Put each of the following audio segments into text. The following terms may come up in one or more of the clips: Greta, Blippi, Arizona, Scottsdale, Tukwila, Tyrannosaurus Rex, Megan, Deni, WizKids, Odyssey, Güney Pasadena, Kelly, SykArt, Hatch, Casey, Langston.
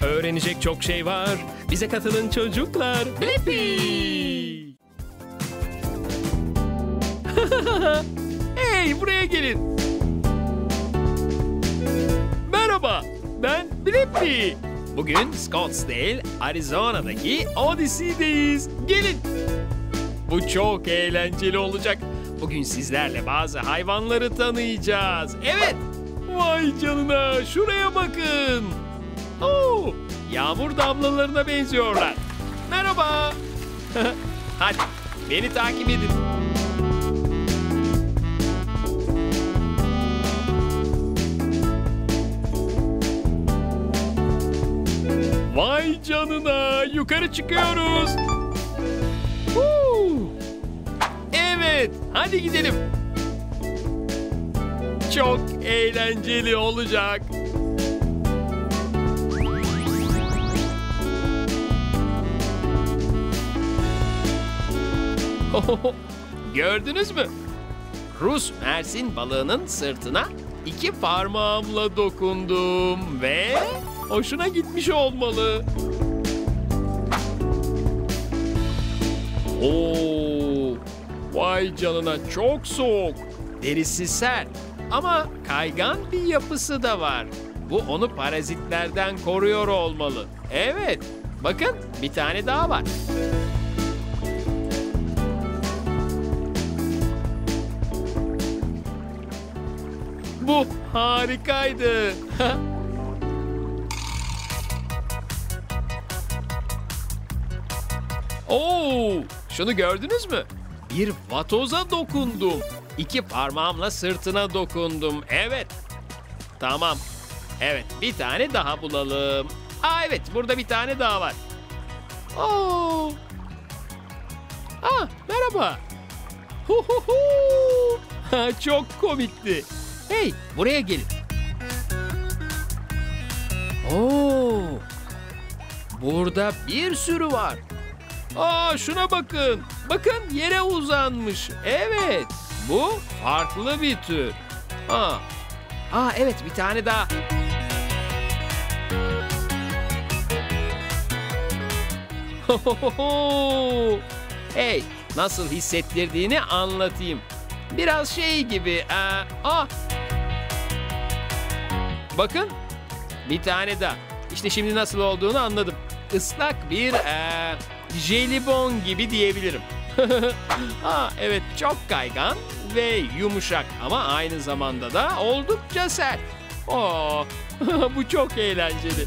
Öğrenecek çok şey var. Bize katılın çocuklar. Blippi! Hey, buraya gelin. Merhaba, ben Blippi. Bugün Scottsdale, Arizona'daki Odyssey'deyiz. Gelin. Bu çok eğlenceli olacak. Bugün sizlerle bazı hayvanları tanıyacağız. Evet. Vay canına, şuraya bakın. Oo, yağmur damlalarına benziyorlar. Merhaba. Hadi beni takip edin. Vay canına, yukarı çıkıyoruz. Evet, hadi gidelim. Çok eğlenceli olacak. Gördünüz mü? Rus mersin balığının sırtına 2 parmağımla dokundum ve hoşuna gitmiş olmalı. Oo, vay canına, çok soğuk. Derisi sert ama kaygan bir yapısı da var. Bu onu parazitlerden koruyor olmalı. Evet, bakın bir tane daha var. Bu harikaydı. Oo, şunu gördünüz mü? Bir vatoza dokundum. 2 parmağımla sırtına dokundum. Evet. Tamam. Evet, bir tane daha bulalım. Aa, evet, burada bir tane daha var. Oo. Aa, merhaba. Çok komikti. Hey, buraya gelin. Oo. Burada bir sürü var. Aa, şuna bakın. Bakın, yere uzanmış. Evet. Bu farklı bir tür. Aa, evet, bir tane daha. Hey, nasıl hissettirdiğini anlatayım. Biraz şey gibi. Bakın, bir tane daha. İşte şimdi nasıl olduğunu anladım. Islak bir jelibon gibi diyebilirim. Evet, çok kaygan ve yumuşak ama aynı zamanda da oldukça sert. Bu çok eğlenceli.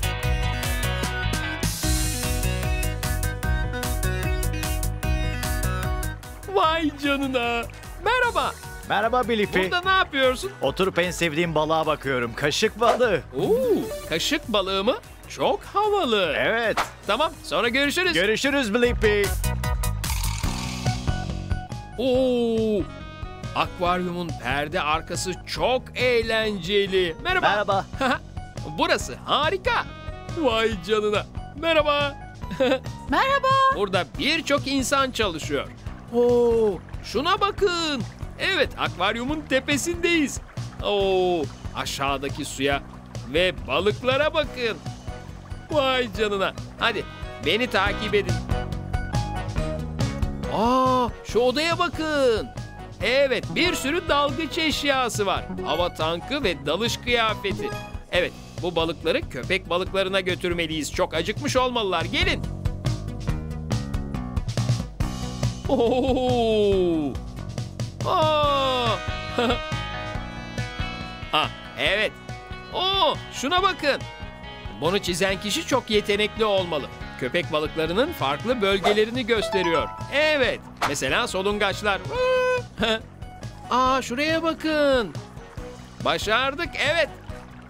Vay canına. Merhaba. Merhaba Blippi. Burada ne yapıyorsun? Oturup en sevdiğim balığa bakıyorum. Kaşık balığı. Oo, kaşık balığı mı? Çok havalı. Evet. Tamam, sonra görüşürüz. Görüşürüz Blippi. Oo, akvaryumun perde arkası çok eğlenceli. Merhaba. Merhaba. Burası harika. Vay canına. Merhaba. Merhaba. Burada birçok insan çalışıyor. Oo, şuna bakın. Evet, akvaryumun tepesindeyiz. Oo, aşağıdaki suya ve balıklara bakın. Vay canına. Hadi beni takip edin. Aa, şu odaya bakın. Evet, bir sürü dalgıç eşyası var. Hava tankı ve dalış kıyafeti. Evet, bu balıkları köpek balıklarına götürmeliyiz. Çok acıkmış olmalılar. Gelin. Oo. Aa. Evet. Oo, şuna bakın. Bunu çizen kişi çok yetenekli olmalı. Köpek balıklarının farklı bölgelerini gösteriyor. Evet. Mesela solungaçlar. Aa, şuraya bakın. Başardık. Evet.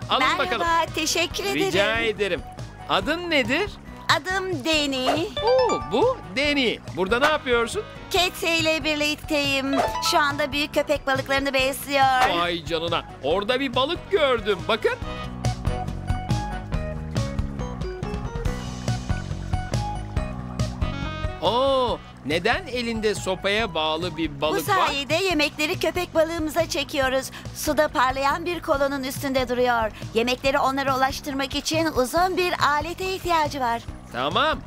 Alın bakalım. Merhaba. Teşekkür ederim. Rica ederim. Adın nedir? Adım Deni. Oo, bu Deni. Burada ne yapıyorsun? Casey ile birlikteyim. Şu anda büyük köpek balıklarını besliyor. Vay canına. Orada bir balık gördüm. Bakın. Oo, Neden elinde sopaya bağlı bir balık var? Bu sayede yemekleri köpek balığımıza çekiyoruz. Suda parlayan bir kolonun üstünde duruyor. Yemekleri onlara ulaştırmak için uzun bir alete ihtiyacı var. Tamam.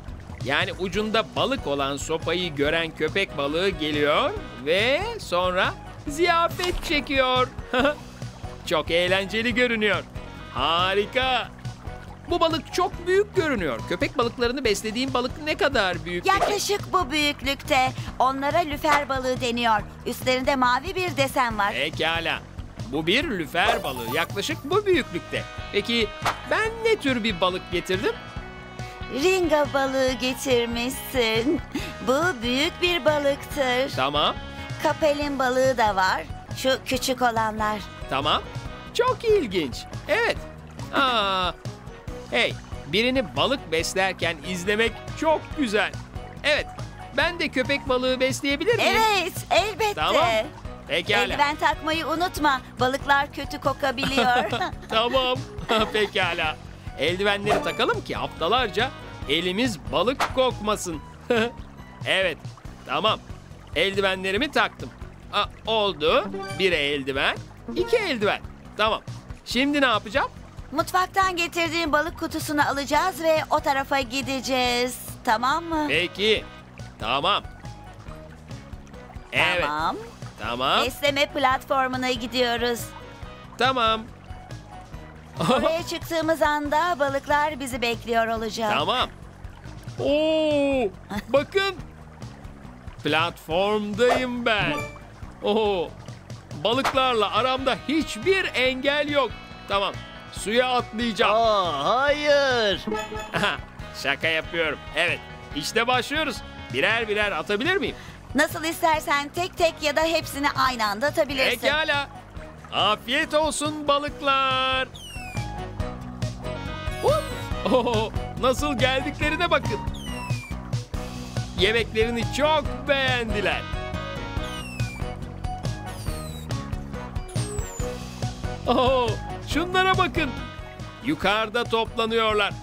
Yani ucunda balık olan sopayı gören köpek balığı geliyor ve sonra ziyafet çekiyor. Çok eğlenceli görünüyor. Harika. Bu balık çok büyük görünüyor. Köpek balıklarını beslediğin balık ne kadar büyük? Yaklaşık bu büyüklükte. Onlara lüfer balığı deniyor. Üstlerinde mavi bir desen var. Pekala. Bu bir lüfer balığı. Yaklaşık bu büyüklükte. Peki ben ne tür bir balık getirdim? Ringa balığı getirmişsin. Bu büyük bir balıktır. Tamam. Kapelin balığı da var. Şu küçük olanlar. Tamam. Çok ilginç. Evet. Hey, birini balık beslerken izlemek çok güzel. Evet, ben de köpek balığı besleyebilir miyim? Evet, elbette. Tamam, pekala. Eldiven takmayı unutma. Balıklar kötü kokabiliyor. Tamam, pekala. Eldivenleri takalım ki haftalarca elimiz balık kokmasın. Evet, tamam. Eldivenlerimi taktım. Oldu. Bir eldiven, iki eldiven. Tamam, şimdi ne yapacağım? Mutfaktan getirdiğim balık kutusunu alacağız ve o tarafa gideceğiz. Tamam mı? Peki. Tamam. Evet. Tamam. Tamam. Besleme platformuna gidiyoruz. Tamam. Oraya çıktığımız anda balıklar bizi bekliyor olacak. Tamam. Oo! Bakın. Platformdayım ben. Oo! Balıklarla aramda hiçbir engel yok. Tamam. Suya atlayacağım. Hayır. Şaka yapıyorum. Evet, işte başlıyoruz. Birer birer atabilir miyim? Nasıl istersen tek tek ya da hepsini aynı anda atabilirsin. Pekala. Afiyet olsun balıklar. Nasıl geldiklerine bakın. Yemeklerini çok beğendiler. Şunlara bakın. Yukarıda toplanıyorlar.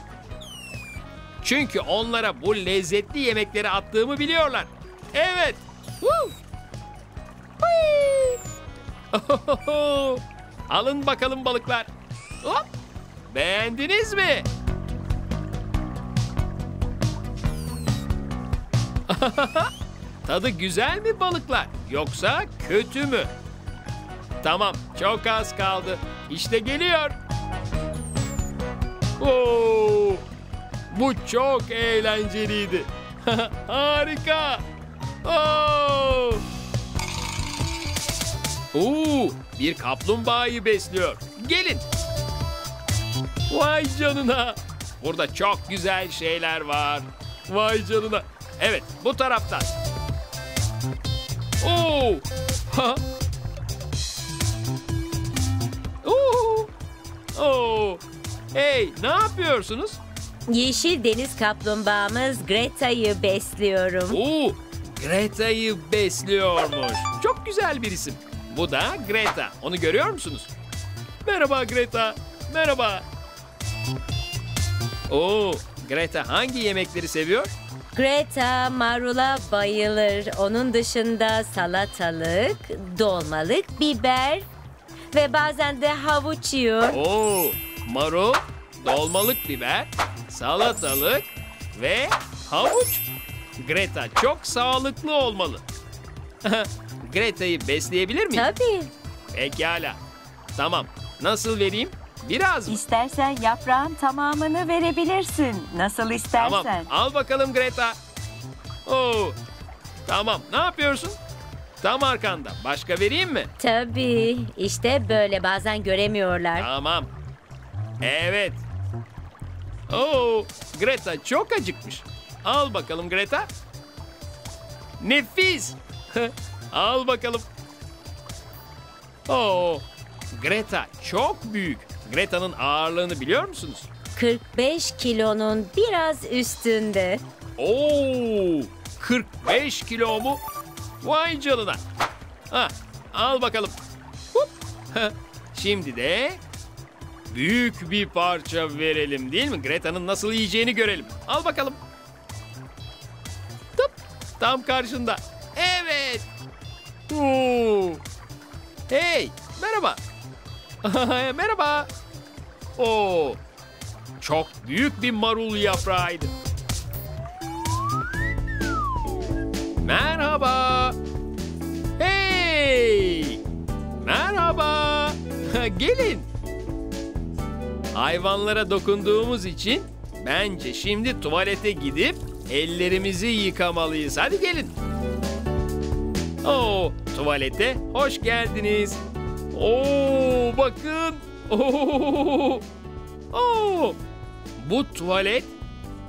Çünkü onlara bu lezzetli yemekleri attığımı biliyorlar. Evet. Alın bakalım balıklar. Hop. Beğendiniz mi? Tadı güzel mi balıklar? Yoksa kötü mü? Tamam, çok az kaldı. İşte geliyor. Oo, bu çok eğlenceliydi. Harika. Oo. Oo, bir kaplumbağayı besliyor. Gelin. Vay canına. Burada çok güzel şeyler var. Vay canına. Evet, bu taraftan. Oo. Hey, ne yapıyorsunuz? Yeşil deniz kaplumbağamız Greta'yı besliyorum. Greta'yı besliyormuş. Çok güzel bir isim. Bu da Greta. Onu görüyor musunuz? Merhaba Greta. Merhaba. Greta hangi yemekleri seviyor? Greta marula bayılır. Onun dışında salatalık, dolmalık, biber ve bazen de havuç yiyor. Marul, dolmalık biber, salatalık ve havuç. Greta çok sağlıklı olmalı. Greta'yı besleyebilir miyim? Tabii. Pekala. Tamam. Nasıl vereyim? Biraz mı? İstersen yaprağın tamamını verebilirsin. Nasıl istersen. Tamam. Al bakalım Greta. Tamam. Ne yapıyorsun? Tam arkanda. Başka vereyim mi? Tabii. İşte böyle. Bazen göremiyorlar. Tamam. Evet. Greta çok acıkmış. Al bakalım Greta. Nefis. Al bakalım. Greta çok büyük. Greta'nın ağırlığını biliyor musunuz? 45 kilonun biraz üstünde. 45 kilo mu? Vay canına. Al bakalım. Şimdi de büyük bir parça verelim değil mi? Greta'nın nasıl yiyeceğini görelim. Al bakalım. Tıp. Tam karşında. Evet. Oo. Hey, merhaba. Merhaba. Oo. Çok büyük bir marul yaprağıydı. Merhaba. Hey. Merhaba. Gelin. Hayvanlara dokunduğumuz için bence şimdi tuvalete gidip ellerimizi yıkamalıyız. Hadi gelin. Oo, tuvalete hoş geldiniz. Oo, bakın. Oo. Oo. Bu tuvalet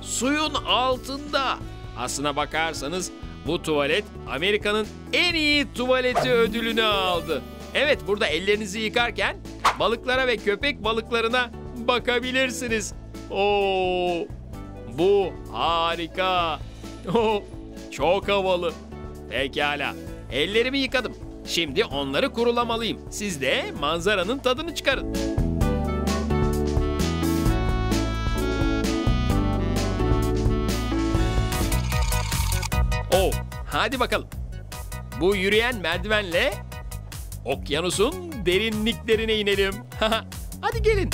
suyun altında. Aslına bakarsanız bu tuvalet Amerika'nın en iyi tuvaleti ödülünü aldı. Evet, burada ellerinizi yıkarken balıklara ve köpek balıklarına bakabilirsiniz. Oo, bu harika. Oo, çok havalı. Pekala, ellerimi yıkadım. Şimdi onları kurulamalıyım. Siz de manzaranın tadını çıkarın. Oo, hadi bakalım. Bu yürüyen merdivenle okyanusun derinliklerine inelim. Hadi gelin.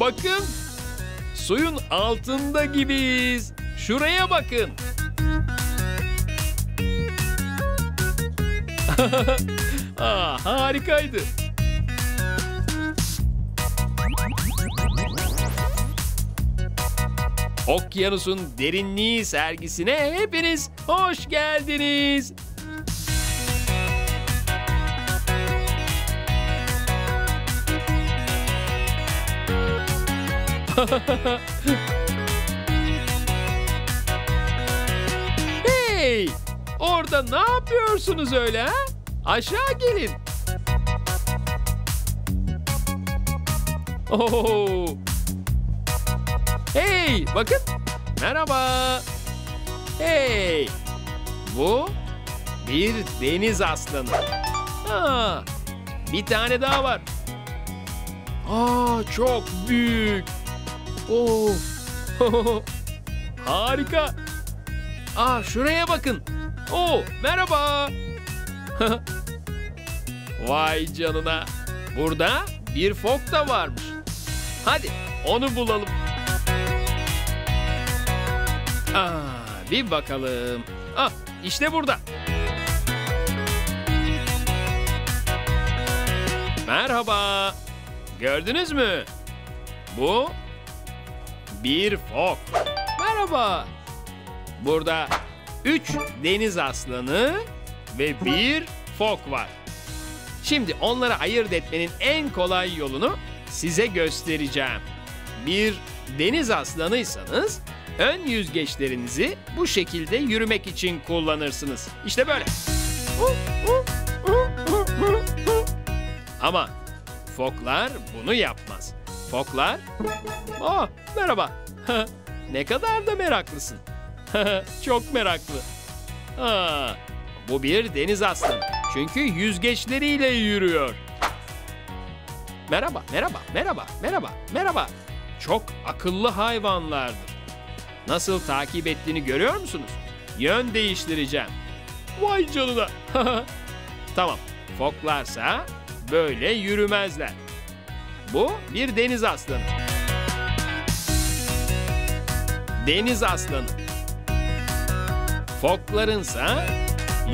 Bakın, suyun altında gibiyiz. Şuraya bakın. Aa, harikaydı. Okyanusun derinliği sergisine hepiniz hoş geldiniz. Hey! Orada ne yapıyorsunuz öyle? Ha? Aşağı gelin. Oo! Hey! Bakın. Merhaba. Hey! Bu bir deniz aslanı. Aa, bir tane daha var. Aa, çok büyük. Oh. Harika. Aa, şuraya bakın. Oh, merhaba. Vay canına. Burada bir fok da varmış. Hadi onu bulalım. Aa, bir bakalım. Ah, işte burada. Merhaba. Gördünüz mü? Bu bir fok. Merhaba. Burada 3 deniz aslanı ve bir fok var. Şimdi onları ayırt etmenin en kolay yolunu size göstereceğim. Bir deniz aslanıysanız ön yüzgeçlerinizi bu şekilde yürümek için kullanırsınız. İşte böyle. Ama foklar bunu yapmaz. Foklar... Aa, merhaba. Ne kadar da meraklısın. Çok meraklı. Aa, bu bir deniz aslanı. Çünkü yüzgeçleriyle yürüyor. Merhaba, merhaba, merhaba, merhaba, merhaba. Çok akıllı hayvanlardır. Nasıl takip ettiğini görüyor musunuz? Yön değiştireceğim. Vay canına. Tamam, foklarsa böyle yürümezler. Bu bir deniz aslanı. Deniz aslanı. Foklarınsa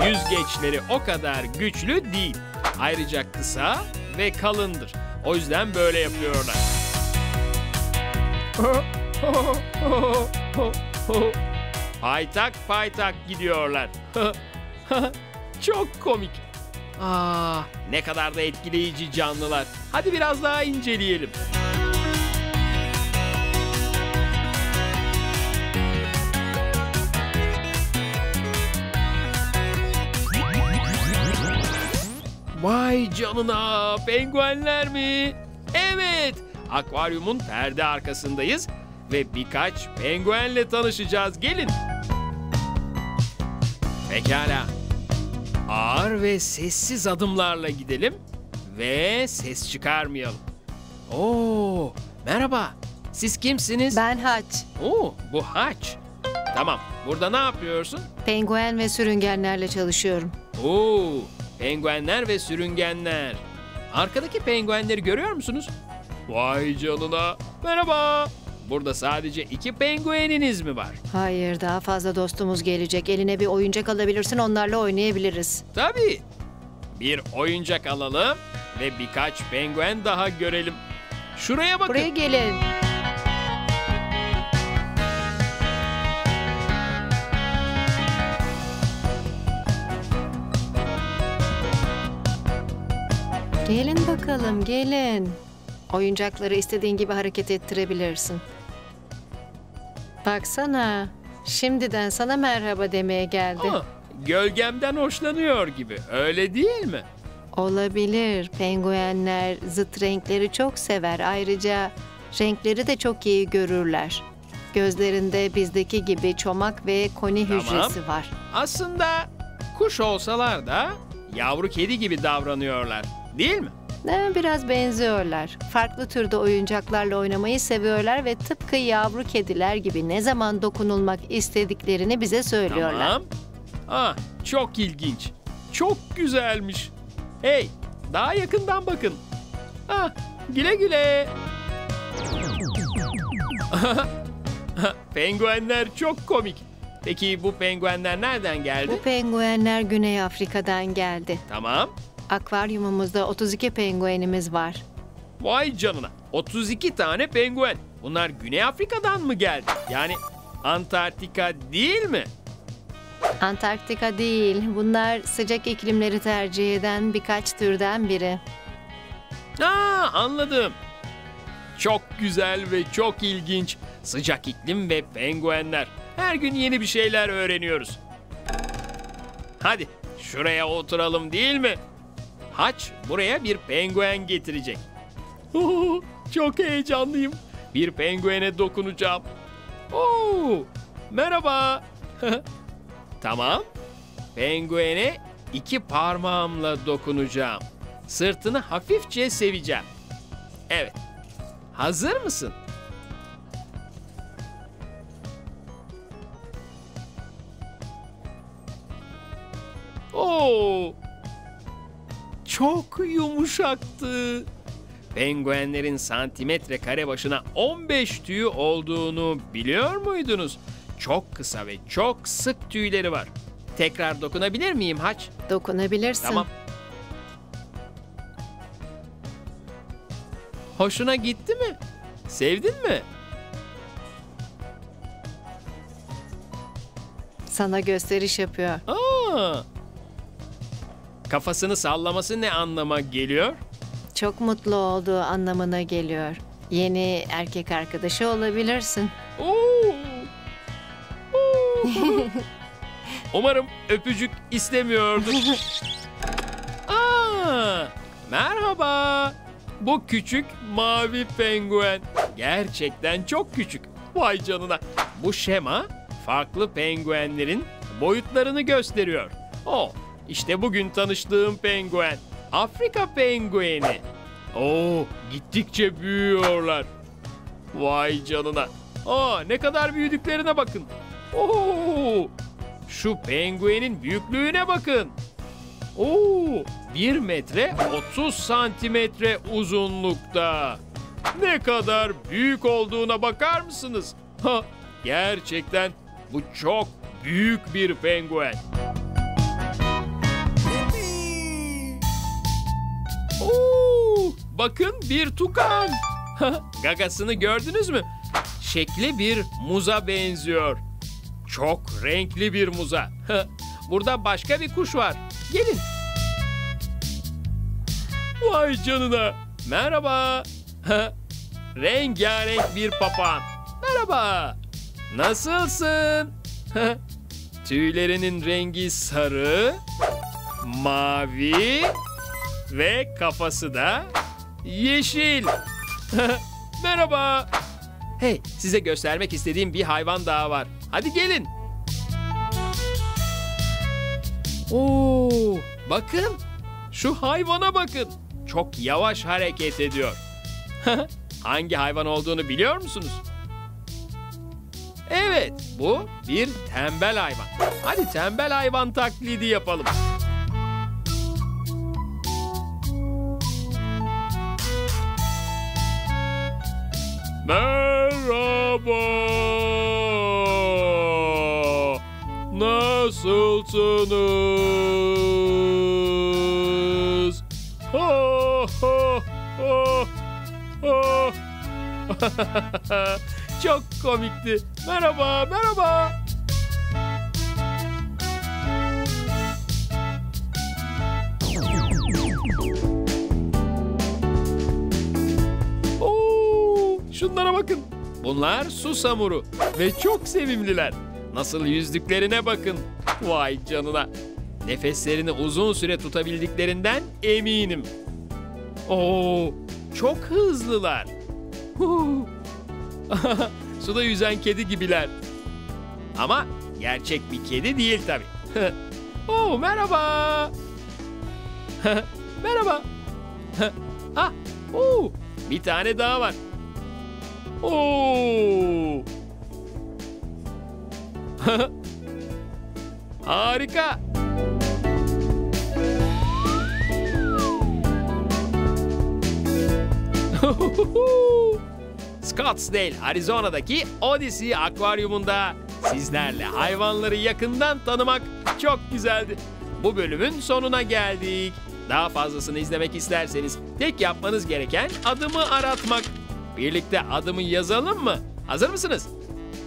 yüzgeçleri o kadar güçlü değil. Ayrıca kısa ve kalındır. O yüzden böyle yapıyorlar. Paytak paytak gidiyorlar. Çok komik. Aa, ne kadar da etkileyici canlılar. Hadi biraz daha inceleyelim. Vay canına, penguenler mi? Evet, akvaryumun perde arkasındayız ve birkaç penguenle tanışacağız. Gelin. Pekala. Ağır ve sessiz adımlarla gidelim ve ses çıkarmayalım. Oo, merhaba. Siz kimsiniz? Ben Hatch. Oo, bu Hatch. Tamam, burada ne yapıyorsun? Penguen ve sürüngenlerle çalışıyorum. Oo, penguenler ve sürüngenler. Arkadaki penguenleri görüyor musunuz? Vay canına. Merhaba. Burada sadece 2 pengueniniz mi var? Hayır, daha fazla dostumuz gelecek. Eline bir oyuncak alabilirsin, onlarla oynayabiliriz. Tabii. Bir oyuncak alalım ve birkaç penguen daha görelim. Şuraya bakın. Buraya gelin. Gelin bakalım, gelin. Oyuncakları istediğin gibi hareket ettirebilirsin. Baksana, şimdiden sana merhaba demeye geldi. Aa, gölgemden hoşlanıyor gibi, öyle değil mi? Olabilir, penguenler zıt renkleri çok sever. Ayrıca renkleri de çok iyi görürler. Gözlerinde bizdeki gibi çomak ve koni hücresi var. Aslında kuş olsalar da yavru kedi gibi davranıyorlar, değil mi? Biraz benziyorlar. Farklı türde oyuncaklarla oynamayı seviyorlar ve tıpkı yavru kediler gibi ne zaman dokunulmak istediklerini bize söylüyorlar. Tamam. Ah, çok ilginç. Çok güzelmiş. Hey, daha yakından bakın. Ah, güle güle. Penguenler çok komik. Peki bu penguenler nereden geldi? Bu penguenler Güney Afrika'dan geldi. Tamam. Akvaryumumuzda 32 penguenimiz var. Vay canına, 32 tane penguen. Bunlar Güney Afrika'dan mı geldi? Yani Antarktika değil mi? Antarktika değil. Bunlar sıcak iklimleri tercih eden birkaç türden biri. Aa, anladım. Çok güzel ve çok ilginç. Sıcak iklim ve penguenler. Her gün yeni bir şeyler öğreniyoruz. Hadi şuraya oturalım, değil mi? Hatch buraya bir penguen getirecek. Oo, çok heyecanlıyım. Bir penguene dokunacağım. Oo, merhaba. Tamam. Penguene 2 parmağımla dokunacağım. Sırtını hafifçe seveceğim. Evet. Hazır mısın? Oo. Çok yumuşaktı. Penguenlerin santimetre kare başına 15 tüyü olduğunu biliyor muydunuz? Çok kısa ve çok sık tüyleri var. Tekrar dokunabilir miyim Hatch? Dokunabilirsin. Tamam. Hoşuna gitti mi? Sevdin mi? Sana gösteriş yapıyor. Aa! Kafasını sallaması ne anlama geliyor? Çok mutlu olduğu anlamına geliyor. Yeni erkek arkadaşı olabilirsin. Oo. Oo. Umarım öpücük istemiyordur. Aa, merhaba. Bu küçük mavi penguen. Gerçekten çok küçük. Vay canına. Bu şema farklı penguenlerin boyutlarını gösteriyor. Oh. İşte bugün tanıştığım penguen. Afrika pengueni. Oo, gittikçe büyüyorlar. Vay canına. Aa, ne kadar büyüdüklerine bakın. Oo, şu penguenin büyüklüğüne bakın. Oo, 1 metre 30 santimetre uzunlukta. Ne kadar büyük olduğuna bakar mısınız? Ha, gerçekten bu çok büyük bir penguen. Bakın, bir tukan. Gagasını gördünüz mü? Şekli bir muza benziyor. Çok renkli bir muza. Burada başka bir kuş var. Gelin. Vay canına. Merhaba. Rengarenk bir papağan. Merhaba. Nasılsın? Tüylerinin rengi sarı, mavi ve kafası da yeşil. Merhaba. Hey, size göstermek istediğim bir hayvan daha var. Hadi gelin. Oo, bakın. Şu hayvana bakın. Çok yavaş hareket ediyor. Hangi hayvan olduğunu biliyor musunuz? Evet, bu bir tembel hayvan. Hadi tembel hayvan taklidi yapalım. Merhaba, nasılsınız? Ha, ha, ha, ha. Çok komikti. Merhaba, merhaba. Oo, şunlara bakın. Bunlar susamuru ve çok sevimliler. Nasıl yüzdüklerine bakın. Vay canına. Nefeslerini uzun süre tutabildiklerinden eminim. Oo, çok hızlılar. Suda yüzen kedi gibiler. Ama gerçek bir kedi değil tabii. Oo, merhaba. Merhaba. Ah, oo, bir tane daha var. Oo. Harika. Scottsdale, Arizona'daki Odyssey akvaryumunda sizlerle hayvanları yakından tanımak çok güzeldi. Bu bölümün sonuna geldik. Daha fazlasını izlemek isterseniz tek yapmanız gereken adımı aratmak. Birlikte adımı yazalım mı? Hazır mısınız?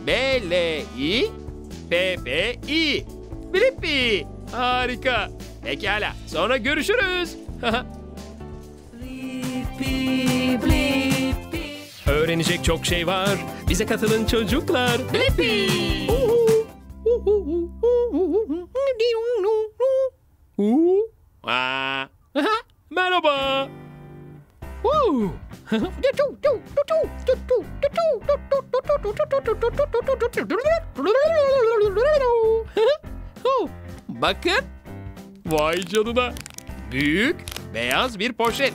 B-L-I-P-P-I. Blippi. Harika. Pekala. Sonra görüşürüz. Blippi, Blippi. Öğrenecek çok şey var. Bize katılın çocuklar. Blippi. Merhaba. Bakın. Vay canına. Büyük beyaz bir poşet.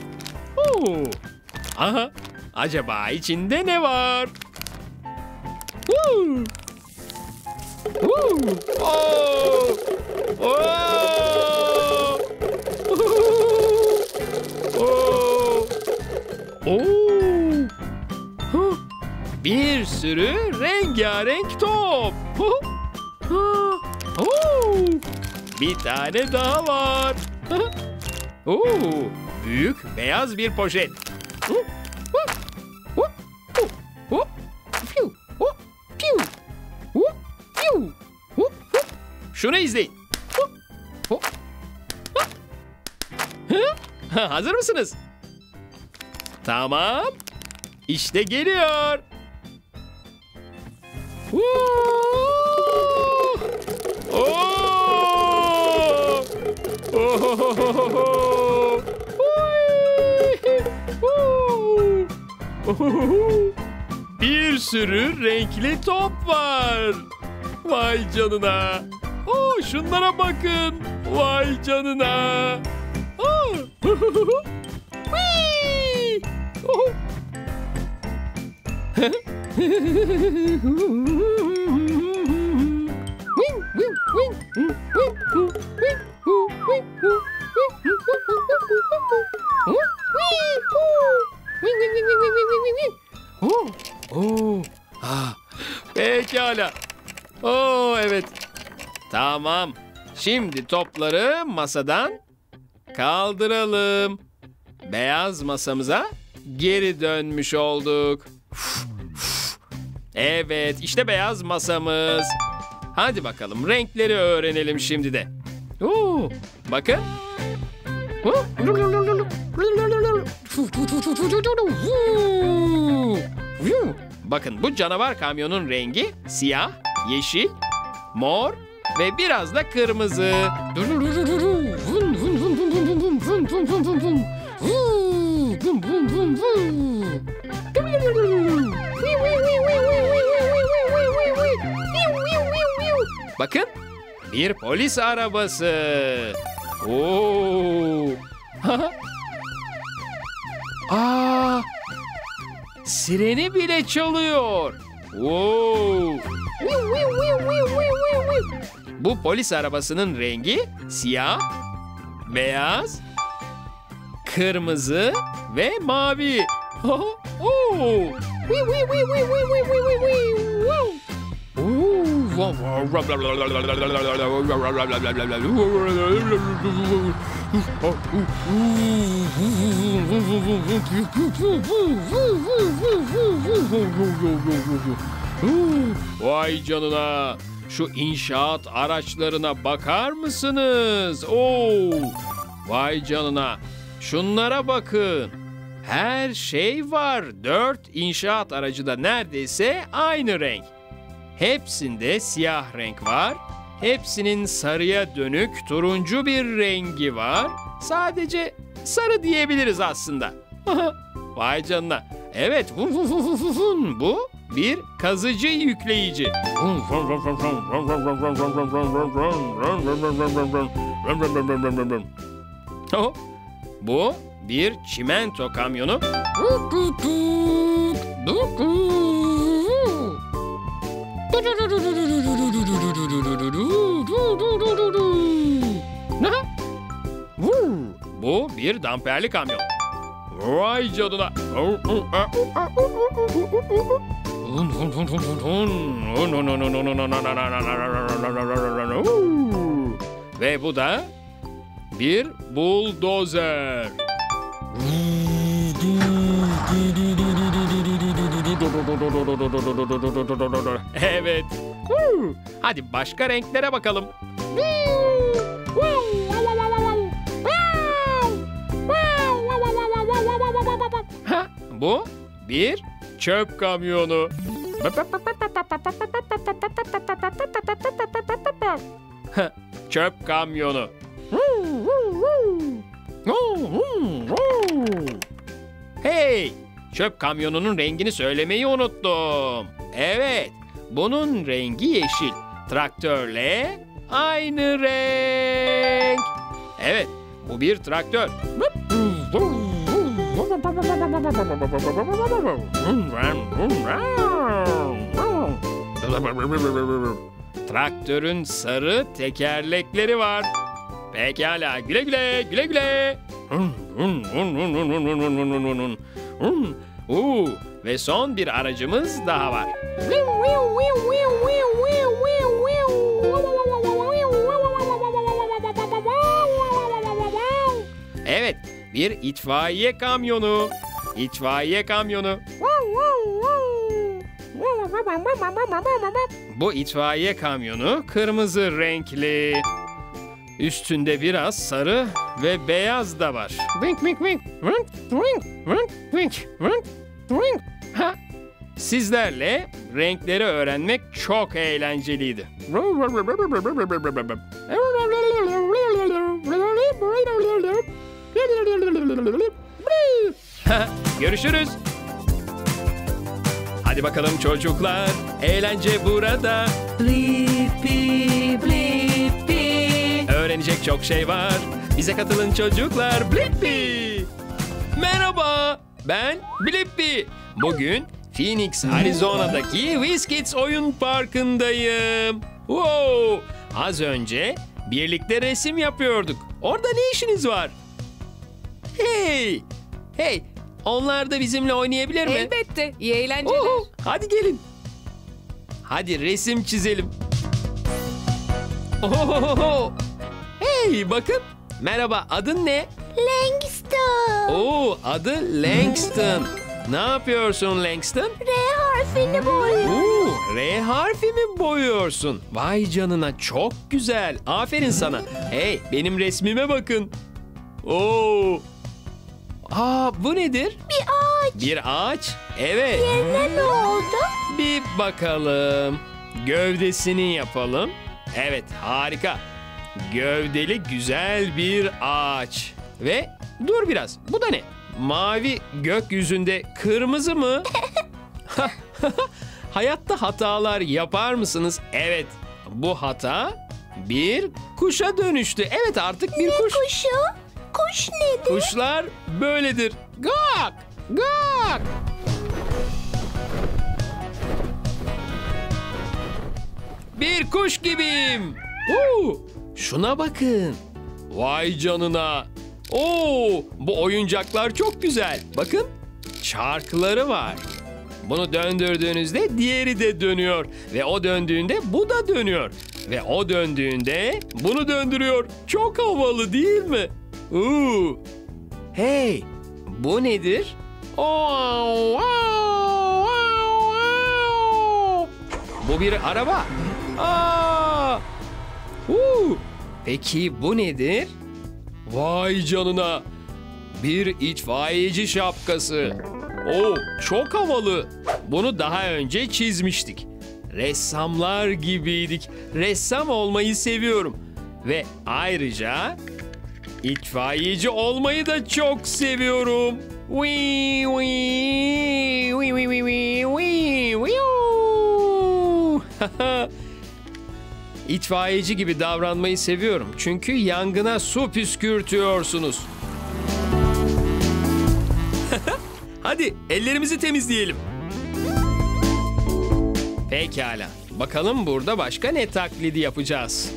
Aha. Acaba içinde ne var? Oo! Huh. Bir sürü rengarenk top. Huh. Huh. Oh. Bir tane daha var. Huh. Oh. Büyük beyaz bir poşet. Huh. Huh. Huh. Huh. Huh. Piu. Huh. Piu. Huh. Piu. Huh. Huh. Şunu izleyin. Huh. Huh. Huh. Huh. Hazır mısınız? Tamam. İşte geliyor. Bir sürü renkli top var. Vay canına. Oo, şunlara bakın. Vay canına. Pekala. Oo, evet. Tamam. Şimdi topları masadan kaldıralım. Beyaz masamıza geri dönmüş olduk. Evet, işte beyaz masamız. Hadi bakalım, renkleri öğrenelim şimdi de. Oo, bakın. Bakın, bu canavar kamyonun rengi siyah, yeşil, mor ve biraz da kırmızı. Bakın, Bir polis arabası. Oo. Aa! Sireni bile çalıyor. Oo. Bu polis arabasının rengi siyah, beyaz, kırmızı ve mavi. Vay canına. Şu inşaat araçlarına bakar mısınız? Oo! Vay canına. Şunlara bakın. Her şey var. 4 inşaat aracı da neredeyse aynı renk. Hepsinde siyah renk var. Hepsinin sarıya dönük turuncu bir rengi var. Sadece sarı diyebiliriz aslında. Vay canına. Evet. Bu bir kazıcı yükleyici. Bu bir çimento kamyonu. Bu bir damperli kamyon. Vay canına. Ve bu da bir buldozer. Evet. Hadi başka renklere bakalım. Ha, bu bir çöp kamyonu. Çöp kamyonu. Hey, çöp kamyonunun rengini söylemeyi unuttum. Evet, bunun rengi yeşil. Traktörle aynı renk. Evet, bu bir traktör. Traktörün sarı tekerlekleri var. Pekala, güle güle, güle güle. Ve son bir aracımız daha var. Evet, bir itfaiye kamyonu. İtfaiye kamyonu. Bu itfaiye kamyonu kırmızı renkli. Üstünde biraz sarı ve beyaz da var. Ha, sizlerle renkleri öğrenmek çok eğlenceliydi. Görüşürüz. Hadi bakalım çocuklar, eğlence burada. Blippi, Blippi. Öğrenecek çok şey var. Bize katılın çocuklar. Blippi. Merhaba, ben Blippi. Bugün Phoenix, Arizona'daki WizKids oyun parkındayım. Wow! Az önce birlikte resim yapıyorduk. Orada ne işiniz var? Hey! Hey! Onlar da bizimle oynayabilir mi? Elbette. İyi eğlenceler. Oho, hadi gelin. Hadi resim çizelim. Ohohoho. Hey bakın. Merhaba, adın ne? Langston. Oo, adı Langston. Ne yapıyorsun Langston? R harfini boyuyorum. Oo, R harfi mi boyuyorsun? Vay canına, çok güzel. Aferin sana. Hey, benim resmime bakın. Oo. Aa, bu nedir? Bir ağaç. Bir ağaç? Evet. Yerine ne oldu? Bir bakalım. Gövdesini yapalım. Evet, harika. Gövdeli güzel bir ağaç. Ve dur biraz. Bu da ne? Mavi gökyüzünde kırmızı mı? Hayatta hatalar yapar mısınız? Evet. Bu hata bir kuşa dönüştü. Evet, artık bir kuş. Ne kuşu? Kuş nedir? Kuşlar böyledir. Gak! Gak! Bir kuş gibiyim. Şuna bakın. Vay canına. Oo, bu oyuncaklar çok güzel. Bakın, çarkları var. Bunu döndürdüğünüzde diğeri de dönüyor. Ve o döndüğünde bu da dönüyor. Ve o döndüğünde bunu döndürüyor. Çok havalı değil mi? Oo. Hey, bu nedir? Bu bir araba. Peki bu nedir? Vay canına. Bir itfaiyeci şapkası. Çok havalı. Bunu daha önce çizmiştik. Ressamlar gibiydik. Ressam olmayı seviyorum. Ve ayrıca itfaiyeci olmayı da çok seviyorum. İtfaiyeci gibi davranmayı seviyorum. Çünkü yangına su püskürtüyorsunuz. Hadi ellerimizi temizleyelim. Pekala. Bakalım burada başka ne taklidi yapacağız?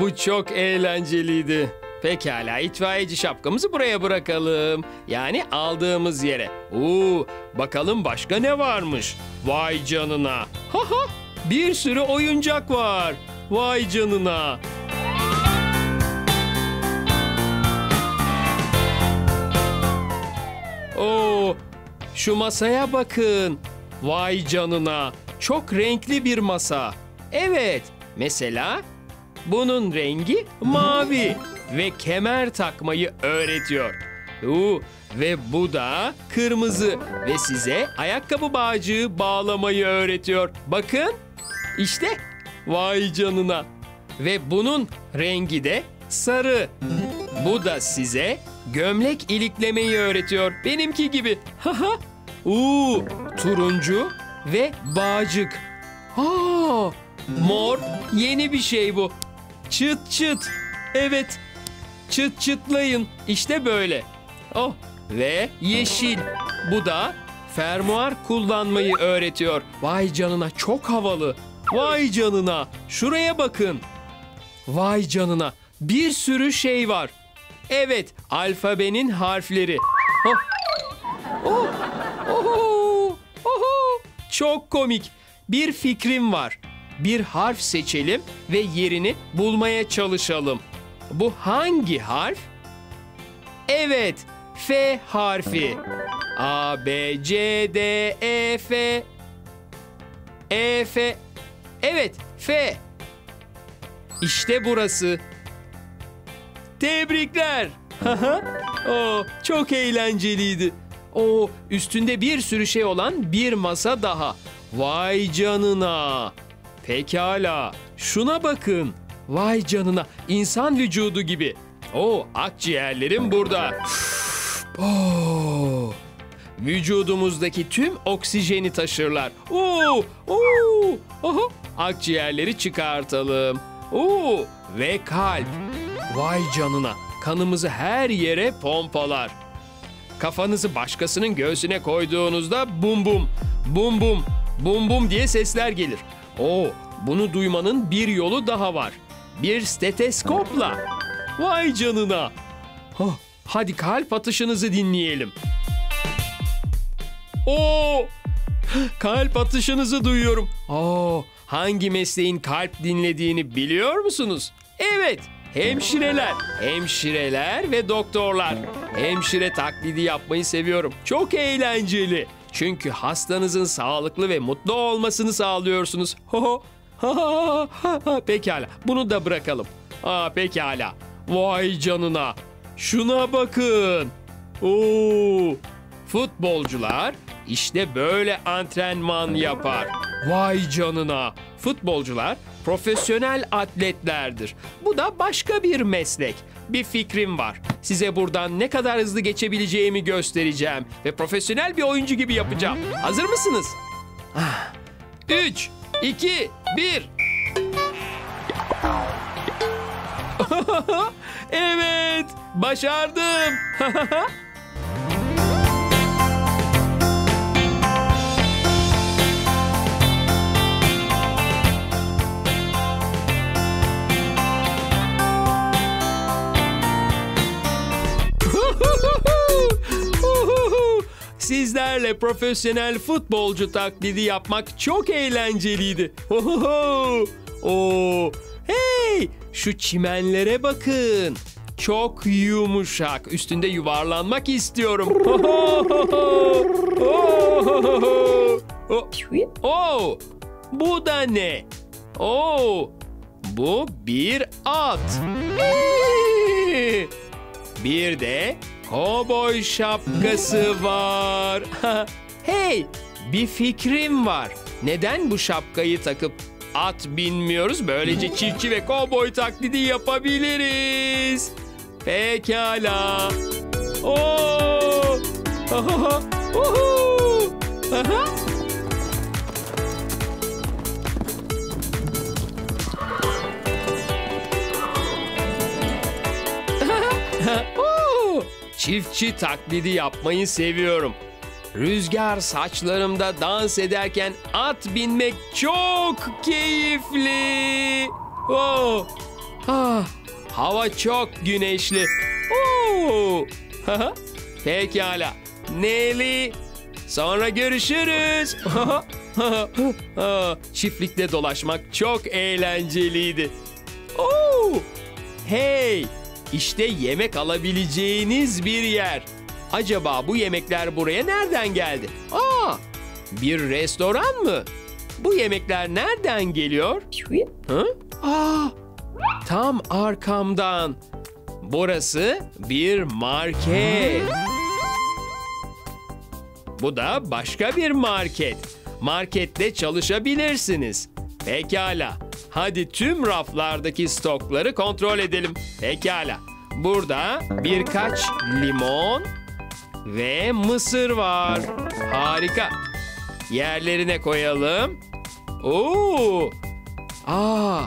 Bu çok eğlenceliydi. Pekala, itfaiyeci şapkamızı buraya bırakalım. Yani aldığımız yere. Bakalım başka ne varmış? Vay canına. Bir sürü oyuncak var. Vay canına. Şu masaya bakın. Vay canına. Çok renkli bir masa. Evet. Mesela bunun rengi mavi ve kemer takmayı öğretiyor. Ve bu da kırmızı ve size ayakkabı bağcığı bağlamayı öğretiyor. Bakın işte, vay canına. Ve bunun rengi de sarı. Bu da size gömlek iliklemeyi öğretiyor. Benimki gibi. Turuncu ve bağcık. Mor yeni bir şey bu. Çıt çıt. Evet. Çıt çıtlayın. İşte böyle. Ve yeşil. Bu da fermuar kullanmayı öğretiyor. Vay canına, çok havalı. Vay canına. Şuraya bakın. Vay canına. Bir sürü şey var. Evet, alfabenin harfleri. Çok komik. Bir fikrim var. Bir harf seçelim ve yerini bulmaya çalışalım. Bu hangi harf? Evet, F harfi. A, B, C, D, E, F. E, F. Evet, F. İşte burası. Tebrikler. Çok eğlenceliydi. Üstünde bir sürü şey olan bir masa daha. Vay canına. Pekala, şuna bakın. Vay canına, insan vücudu gibi. Akciğerlerim burada. Vücudumuzdaki tüm oksijeni taşırlar. Akciğerleri çıkartalım. Ve kalp. Vay canına, kanımızı her yere pompalar. Kafanızı başkasının göğsüne koyduğunuzda bum bum, bum bum, bum bum diye sesler gelir. Bunu duymanın bir yolu daha var. Bir steteskopla. Vay canına. Hadi kalp atışınızı dinleyelim. Kalp atışınızı duyuyorum. Hangi mesleğin kalp dinlediğini biliyor musunuz? Evet, hemşireler. Hemşireler ve doktorlar. Hemşire taklidi yapmayı seviyorum. Çok eğlenceli. Çünkü hastanızın sağlıklı ve mutlu olmasını sağlıyorsunuz. Pekala, bunu da bırakalım. Pekala. Vay canına. Şuna bakın. Futbolcular İşte böyle antrenman yapar. Vay canına. Futbolcular profesyonel atletlerdir. Bu da başka bir meslek. Bir fikrim var. Size buradan ne kadar hızlı geçebileceğimi göstereceğim. Ve profesyonel bir oyuncu gibi yapacağım. Hazır mısınız? 3, 2, 1. Evet, başardım. Sizlerle profesyonel futbolcu taklidi yapmak çok eğlenceliydi. Oo, hey, şu çimenlere bakın. Çok yumuşak. Üstünde yuvarlanmak istiyorum. Oh, bu da ne? Oh, bu bir at. Bir de kovboy şapkası var. Hey, bir fikrim var. Neden bu şapkayı takıp at binmiyoruz? Böylece çiftçi ve kovboy taklidi yapabiliriz. Pekala. Oo! Uhu! Aha! Çiftçi taklidi yapmayı seviyorum. Rüzgar saçlarımda dans ederken at binmek çok keyifli. Oh. Ah. Hava çok güneşli. Oh. Pekala. Neli. Sonra görüşürüz. Çiftlikte dolaşmak çok eğlenceliydi. Oh. Hey. İşte yemek alabileceğiniz bir yer. Acaba bu yemekler buraya nereden geldi? Aa, bir restoran mı? Bu yemekler nereden geliyor? Ha? Aa, tam arkamdan. Burası bir market. Bu da başka bir market. Markette çalışabilirsiniz. Pekala. Hadi tüm raflardaki stokları kontrol edelim. Pekala. Burada birkaç limon ve mısır var. Harika. Yerlerine koyalım. Oo! Aa!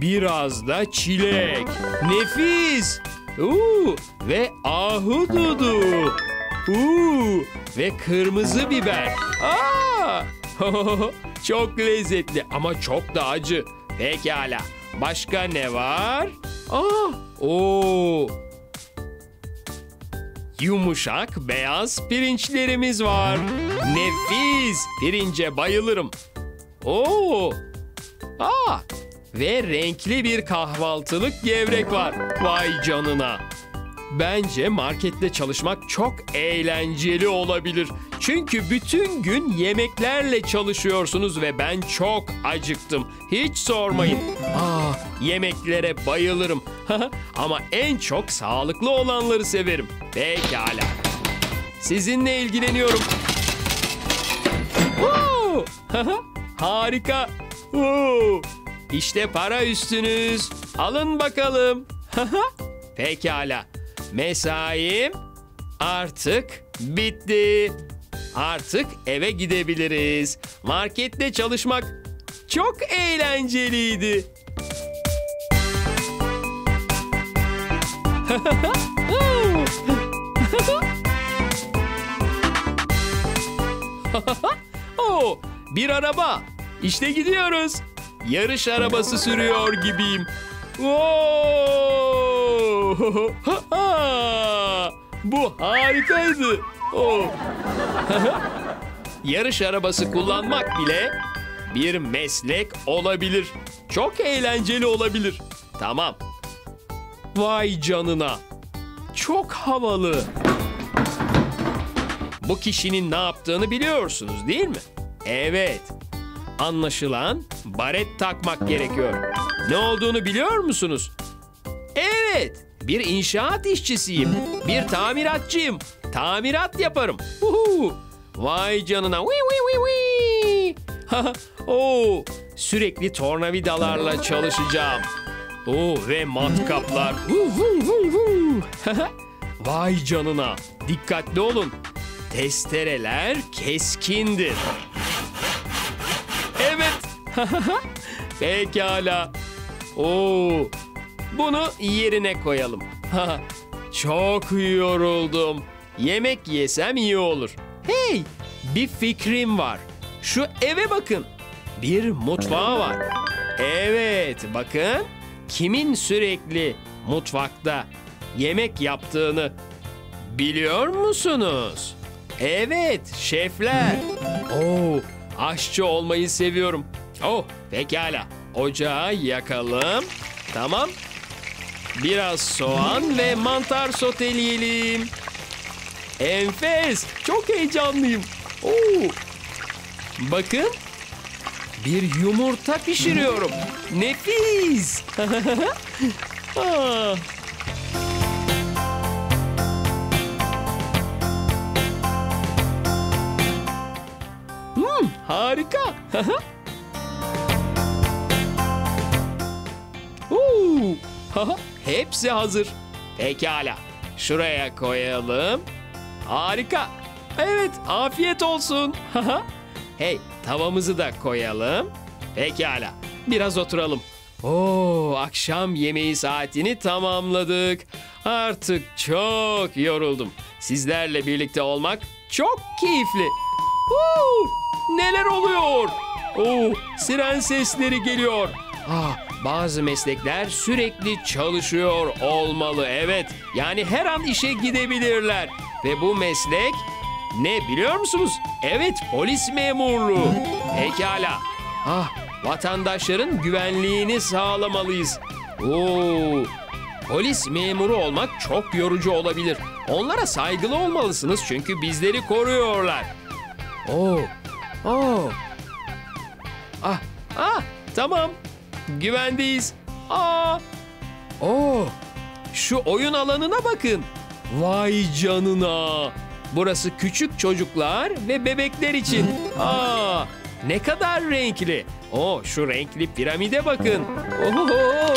Biraz da çilek. Nefis. Oo! Ve ahududu. Oo! Ve kırmızı biber. Aa! Çok lezzetli ama çok da acı. Pekala. Başka ne var? Aa, oo. Yumuşak beyaz pirinçlerimiz var. Nefis. Pirince bayılırım. Oo. Aa. Ve renkli bir kahvaltılık gevrek var. Vay canına. Bence markette çalışmak çok eğlenceli olabilir. Çünkü bütün gün yemeklerle çalışıyorsunuz ve ben çok acıktım. Hiç sormayın. Aa, yemeklere bayılırım. Ama en çok sağlıklı olanları severim. Pekala. Sizinle ilgileniyorum. Harika. İşte para üstünüz. Alın bakalım. Pekala. Mesaim artık bitti. Artık eve gidebiliriz. Markette çalışmak çok eğlenceliydi. Oh, bir araba. İşte gidiyoruz. Yarış arabası sürüyor gibiyim. Oh! Bu harikaydı. Oh. Yarış arabası kullanmak bile bir meslek olabilir. Çok eğlenceli olabilir. Tamam. Vay canına. Çok havalı. Bu kişinin ne yaptığını biliyorsunuz değil mi? Evet. Anlaşılan baret takmak gerekiyor. Ne olduğunu biliyor musunuz? Evet. Bir inşaat işçisiyim. Bir tamiratçıyım. Tamirat yaparım. Uhu. Vay canına. Wii wii wii wii. Oo, sürekli tornavidalarla çalışacağım. Oo, ve matkaplar. Vay canına. Dikkatli olun. Testereler keskindir. Evet. Pekala. Oo, bunu yerine koyalım. Çok yoruldum. Yemek yesem iyi olur. Hey, bir fikrim var. Şu eve bakın. Bir mutfağı var. Evet, bakın. Kimin sürekli mutfakta yemek yaptığını biliyor musunuz? Evet, şefler. Oo, aşçı olmayı seviyorum. Oh, pekala. Ocağı yakalım. Tamam. Biraz soğan ve mantar soteleyelim. Enfes. Çok heyecanlıyım. Oo. Bakın. Bir yumurta pişiriyorum. Nefis. Ah. Harika. Hepsi hazır. Pekala. Şuraya koyalım. Harika. Evet, afiyet olsun. Hey, tavamızı da koyalım. Pekala. Biraz oturalım. Oo, akşam yemeği saatini tamamladık. Artık çok yoruldum. Sizlerle birlikte olmak çok keyifli. Oo, neler oluyor? Oo, siren sesleri geliyor. Ah, bazı meslekler sürekli çalışıyor olmalı. Evet, yani her an işe gidebilirler. Ve bu meslek ne biliyor musunuz? Evet, polis memurluğu. Pekala. Ah, vatandaşların güvenliğini sağlamalıyız. Oo, polis memuru olmak çok yorucu olabilir. Onlara saygılı olmalısınız çünkü bizleri koruyorlar. Oo, oo. Ah, ah, tamam. Güvendeyiz. Aa! Oo! Şu oyun alanına bakın. Vay canına. Burası küçük çocuklar ve bebekler için. Aa! Ne kadar renkli. Oo, şu renkli piramide bakın. Oho!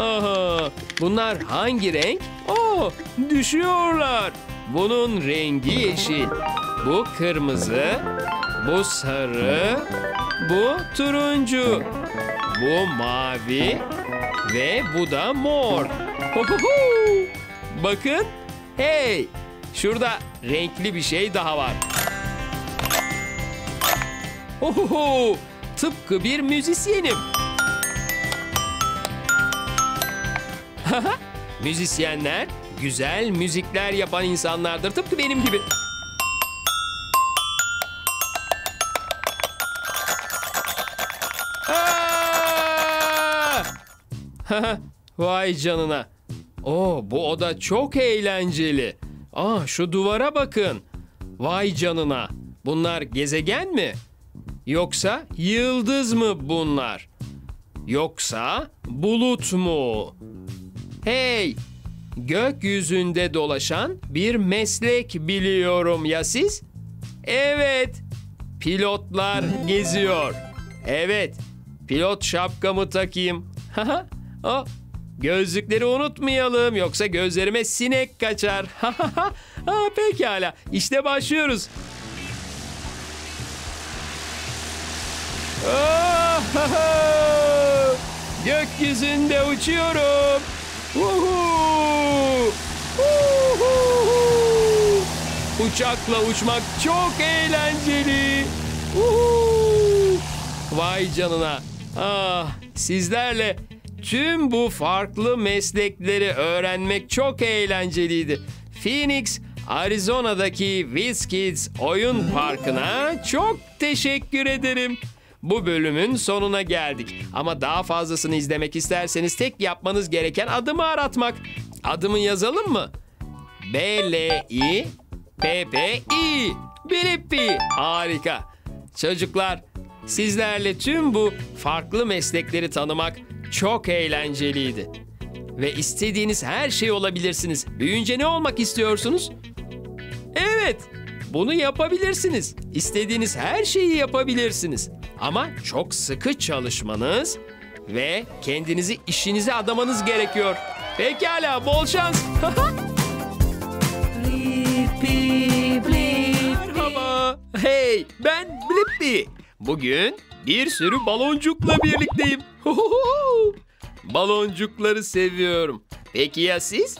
Aha! Bunlar hangi renk? Oo! Düşüyorlar. Bunun rengi yeşil. Bu kırmızı. Bu sarı. Bu turuncu. Bu mavi ve bu da mor. Hohoho! Bakın. Hey! Şurada renkli bir şey daha var. Hohoho! Tıpkı bir müzisyenim. Müzisyenler güzel müzikler yapan insanlardır. Tıpkı benim gibi. Vay canına. Oo, bu oda çok eğlenceli. Aa, şu duvara bakın. Vay canına. Bunlar gezegen mi? Yoksa yıldız mı bunlar? Yoksa bulut mu? Hey, gökyüzünde dolaşan bir meslek biliyorum ya siz? Evet, pilotlar geziyor. Evet, pilot şapkamı takayım. Haha. Oh, gözlükleri unutmayalım yoksa gözlerime sinek kaçar. Pekala, işte başlıyoruz. Gökyüzünde uçuyorum. Uçakla uçmak çok eğlenceli. Vay canına. Ah, sizlerle tüm bu farklı meslekleri öğrenmek çok eğlenceliydi. Phoenix, Arizona'daki WizKids oyun parkına çok teşekkür ederim. Bu bölümün sonuna geldik. Ama daha fazlasını izlemek isterseniz tek yapmanız gereken adımı aratmak. Adımı yazalım mı? B-L-I-P-P-I. Blippi. Harika. Çocuklar, sizlerle tüm bu farklı meslekleri tanımak çok eğlenceliydi. Ve istediğiniz her şey olabilirsiniz. Büyüyünce ne olmak istiyorsunuz? Evet, Bunu yapabilirsiniz. İstediğiniz her şeyi yapabilirsiniz. Ama çok sıkı çalışmanız ve kendinizi işinize adamanız gerekiyor. Pekala, bol şans. Merhaba. Hey, ben Blippi. Bugün bir sürü baloncukla birlikteyim. Baloncukları seviyorum. Peki ya siz?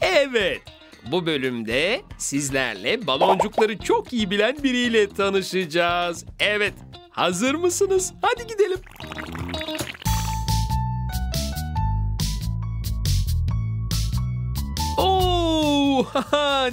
Evet. Bu bölümde sizlerle baloncukları çok iyi bilen biriyle tanışacağız. Evet. Hazır mısınız? Hadi gidelim. Oo,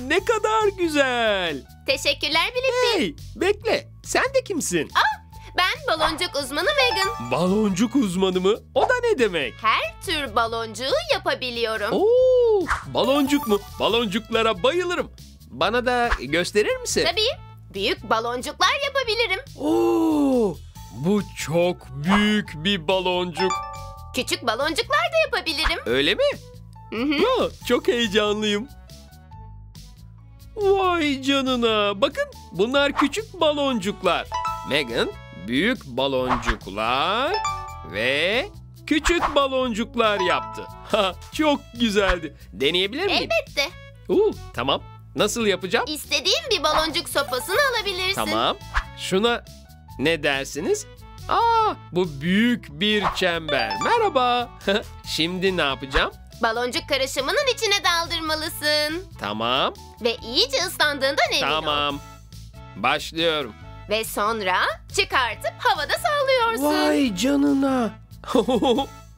ne kadar güzel. Teşekkürler Blippi. Hey, bekle. Sen de kimsin? Aa, ben baloncuk uzmanı Megan. Baloncuk uzmanı mı? O da ne demek? Her tür baloncuğu yapabiliyorum. Oo, baloncuk mu? Baloncuklara bayılırım. Bana da gösterir misin? Tabii. Büyük baloncuklar yapabilirim. Oo, bu çok büyük bir baloncuk. Küçük baloncuklar da yapabilirim. Öyle mi? Hı-hı. Aa, çok heyecanlıyım. Vay canına. Bakın, bunlar küçük baloncuklar. Megan, büyük baloncuklar ve küçük baloncuklar yaptı. Ha, çok güzeldi. Deneyebilir miyim? Elbette. Tamam. Nasıl yapacağım? İstediğim bir baloncuk sopasını alabilirsin. Tamam. Şuna ne dersiniz? Aa, bu büyük bir çember. Merhaba. Şimdi ne yapacağım? Baloncuk karışımının içine daldırmalısın. Tamam. Ve iyice ıslandığından emin ol. Tamam. Başlıyorum. Ve sonra çıkartıp havada sallıyorsun. Vay canına.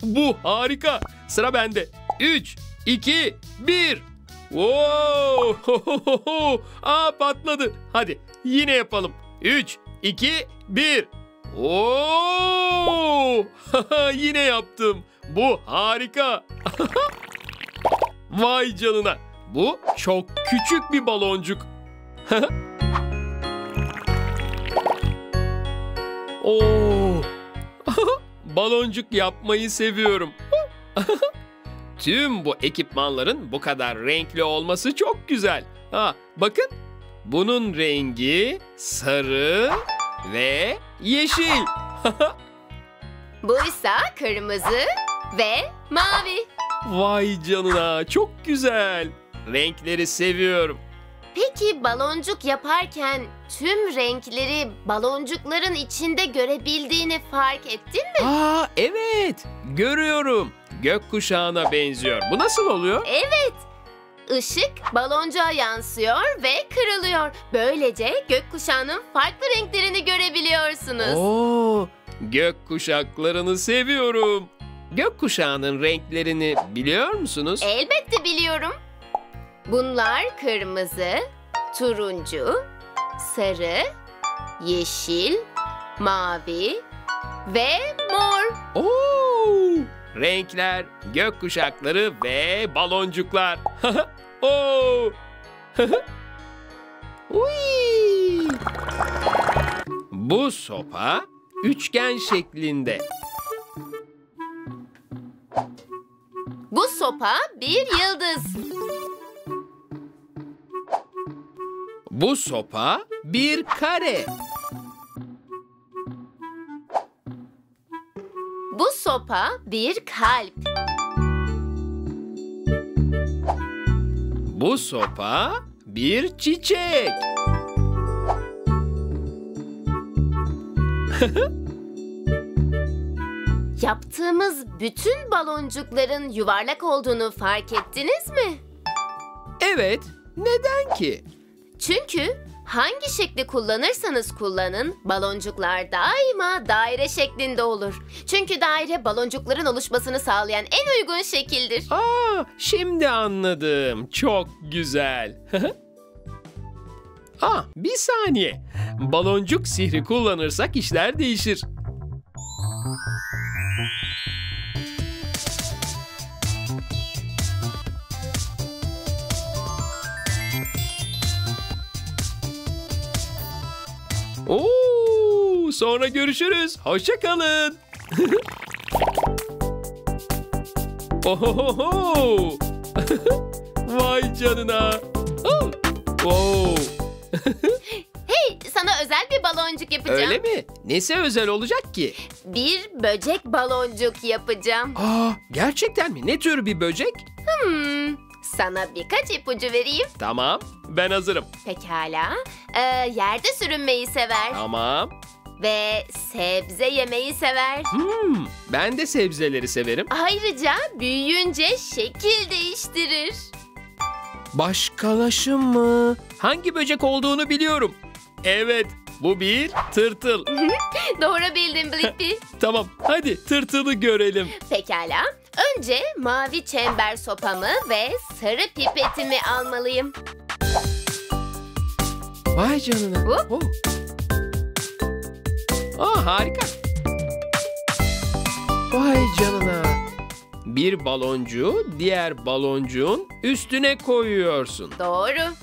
Bu harika. Sıra bende. 3, 2, 1. Wow. Aa, patladı. Hadi yine yapalım. 3, 2, 1. Wow. Yine yaptım. Bu harika. Vay canına. Bu çok küçük bir baloncuk. Oo. Baloncuk yapmayı seviyorum. Tüm bu ekipmanların bu kadar renkli olması çok güzel. Ha, bakın. Bunun rengi sarı ve yeşil. Buysa kırmızı ve mavi. Vay canına, çok güzel. Renkleri seviyorum. Peki baloncuk yaparken tüm renkleri baloncukların içinde görebildiğini fark ettin mi? Aa, evet, görüyorum. Gökkuşağına benziyor. Bu nasıl oluyor? Evet. Işık baloncuğa yansıyor ve kırılıyor. Böylece gökkuşağının farklı renklerini görebiliyorsunuz. Oo, gökkuşaklarını seviyorum. Gökkuşağının renklerini biliyor musunuz? Elbette biliyorum. Bunlar kırmızı, turuncu, sarı, yeşil, mavi ve mor. Oo! Renkler, gökkuşakları ve baloncuklar. Oo! Uy! Bu sopa üçgen şeklinde. Bu sopa bir yıldız. Bu sopa bir kare. Bu sopa bir kalp. Bu sopa bir çiçek. Yaptığımız bütün baloncukların yuvarlak olduğunu fark ettiniz mi? Evet, neden ki? Çünkü hangi şekli kullanırsanız kullanın, baloncuklar daima daire şeklinde olur. Çünkü daire baloncukların oluşmasını sağlayan en uygun şekildir. Aa, şimdi anladım. Çok güzel. Aa, bir saniye. Baloncuk sihri kullanırsak işler değişir. Oo, sonra görüşürüz. Hoşça kalın. Ohohoho. Vay canına. Oh. Wow. Hey, sana özel bir baloncuk yapacağım. Öyle mi? Nesi özel olacak ki? Bir böcek baloncuk yapacağım. Aa, gerçekten mi? Ne tür bir böcek? Sana birkaç ipucu vereyim. Tamam, ben hazırım. Pekala. Yerde sürünmeyi sever. Tamam. Ve sebze yemeyi sever. Ben de sebzeleri severim. Ayrıca büyüyünce şekil değiştirir. Başkalaşım mı? Hangi böcek olduğunu biliyorum. Evet, bu bir tırtıl. Doğru bildin Blippi. Tamam, hadi tırtılı görelim. Pekala. Önce mavi çember sopamı ve sarı pipetimi almalıyım. Vay canına. Oh. Aa, harika. Vay canına. Bir baloncuğu diğer baloncuğun üstüne koyuyorsun. Doğru.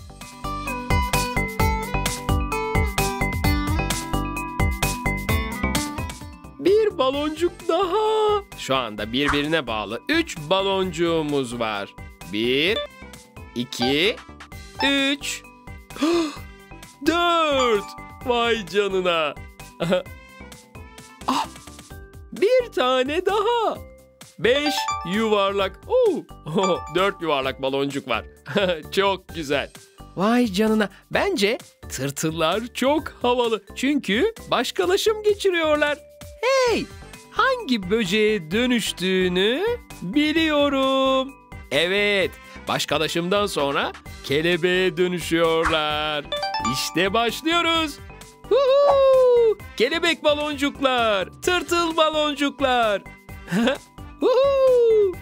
Bir baloncuk daha. Şu anda birbirine bağlı 3 baloncuğumuz var. 1, 2, 3, 4. Vay canına. Ah, bir tane daha. 5 yuvarlak. 4 yuvarlak baloncuk var. Çok güzel. Vay canına. Bence tırtıllar çok havalı. Çünkü başkalaşım geçiriyorlar. Hey, hangi böceğe dönüştüğünü biliyorum. Evet, başkalaşımdan sonra kelebeğe dönüşüyorlar. İşte başlıyoruz. Huhu! Kelebek baloncuklar, tırtıl baloncuklar. Huhu!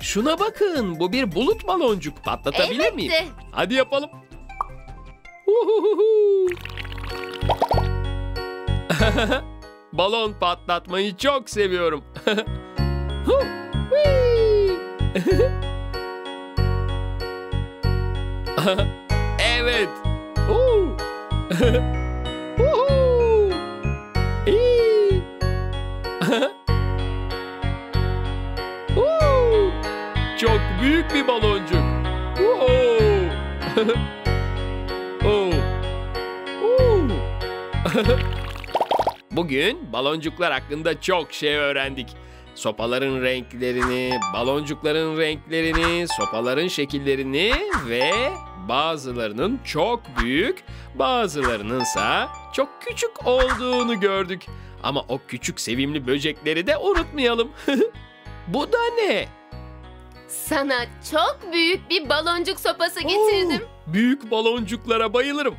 Şuna bakın, bu bir bulut baloncuk. Patlatabilir miyim? Hadi yapalım. Balon patlatmayı çok seviyorum. Evet. Çok büyük bir baloncuk. Bugün baloncuklar hakkında çok şey öğrendik. Sopaların renklerini, baloncukların renklerini, sopaların şekillerini ve bazılarının çok büyük, bazılarınınsa çok küçük olduğunu gördük. Ama o küçük sevimli böcekleri de unutmayalım. Bu da ne? Sana çok büyük bir baloncuk sopası getirdim. Büyük baloncuklara bayılırım.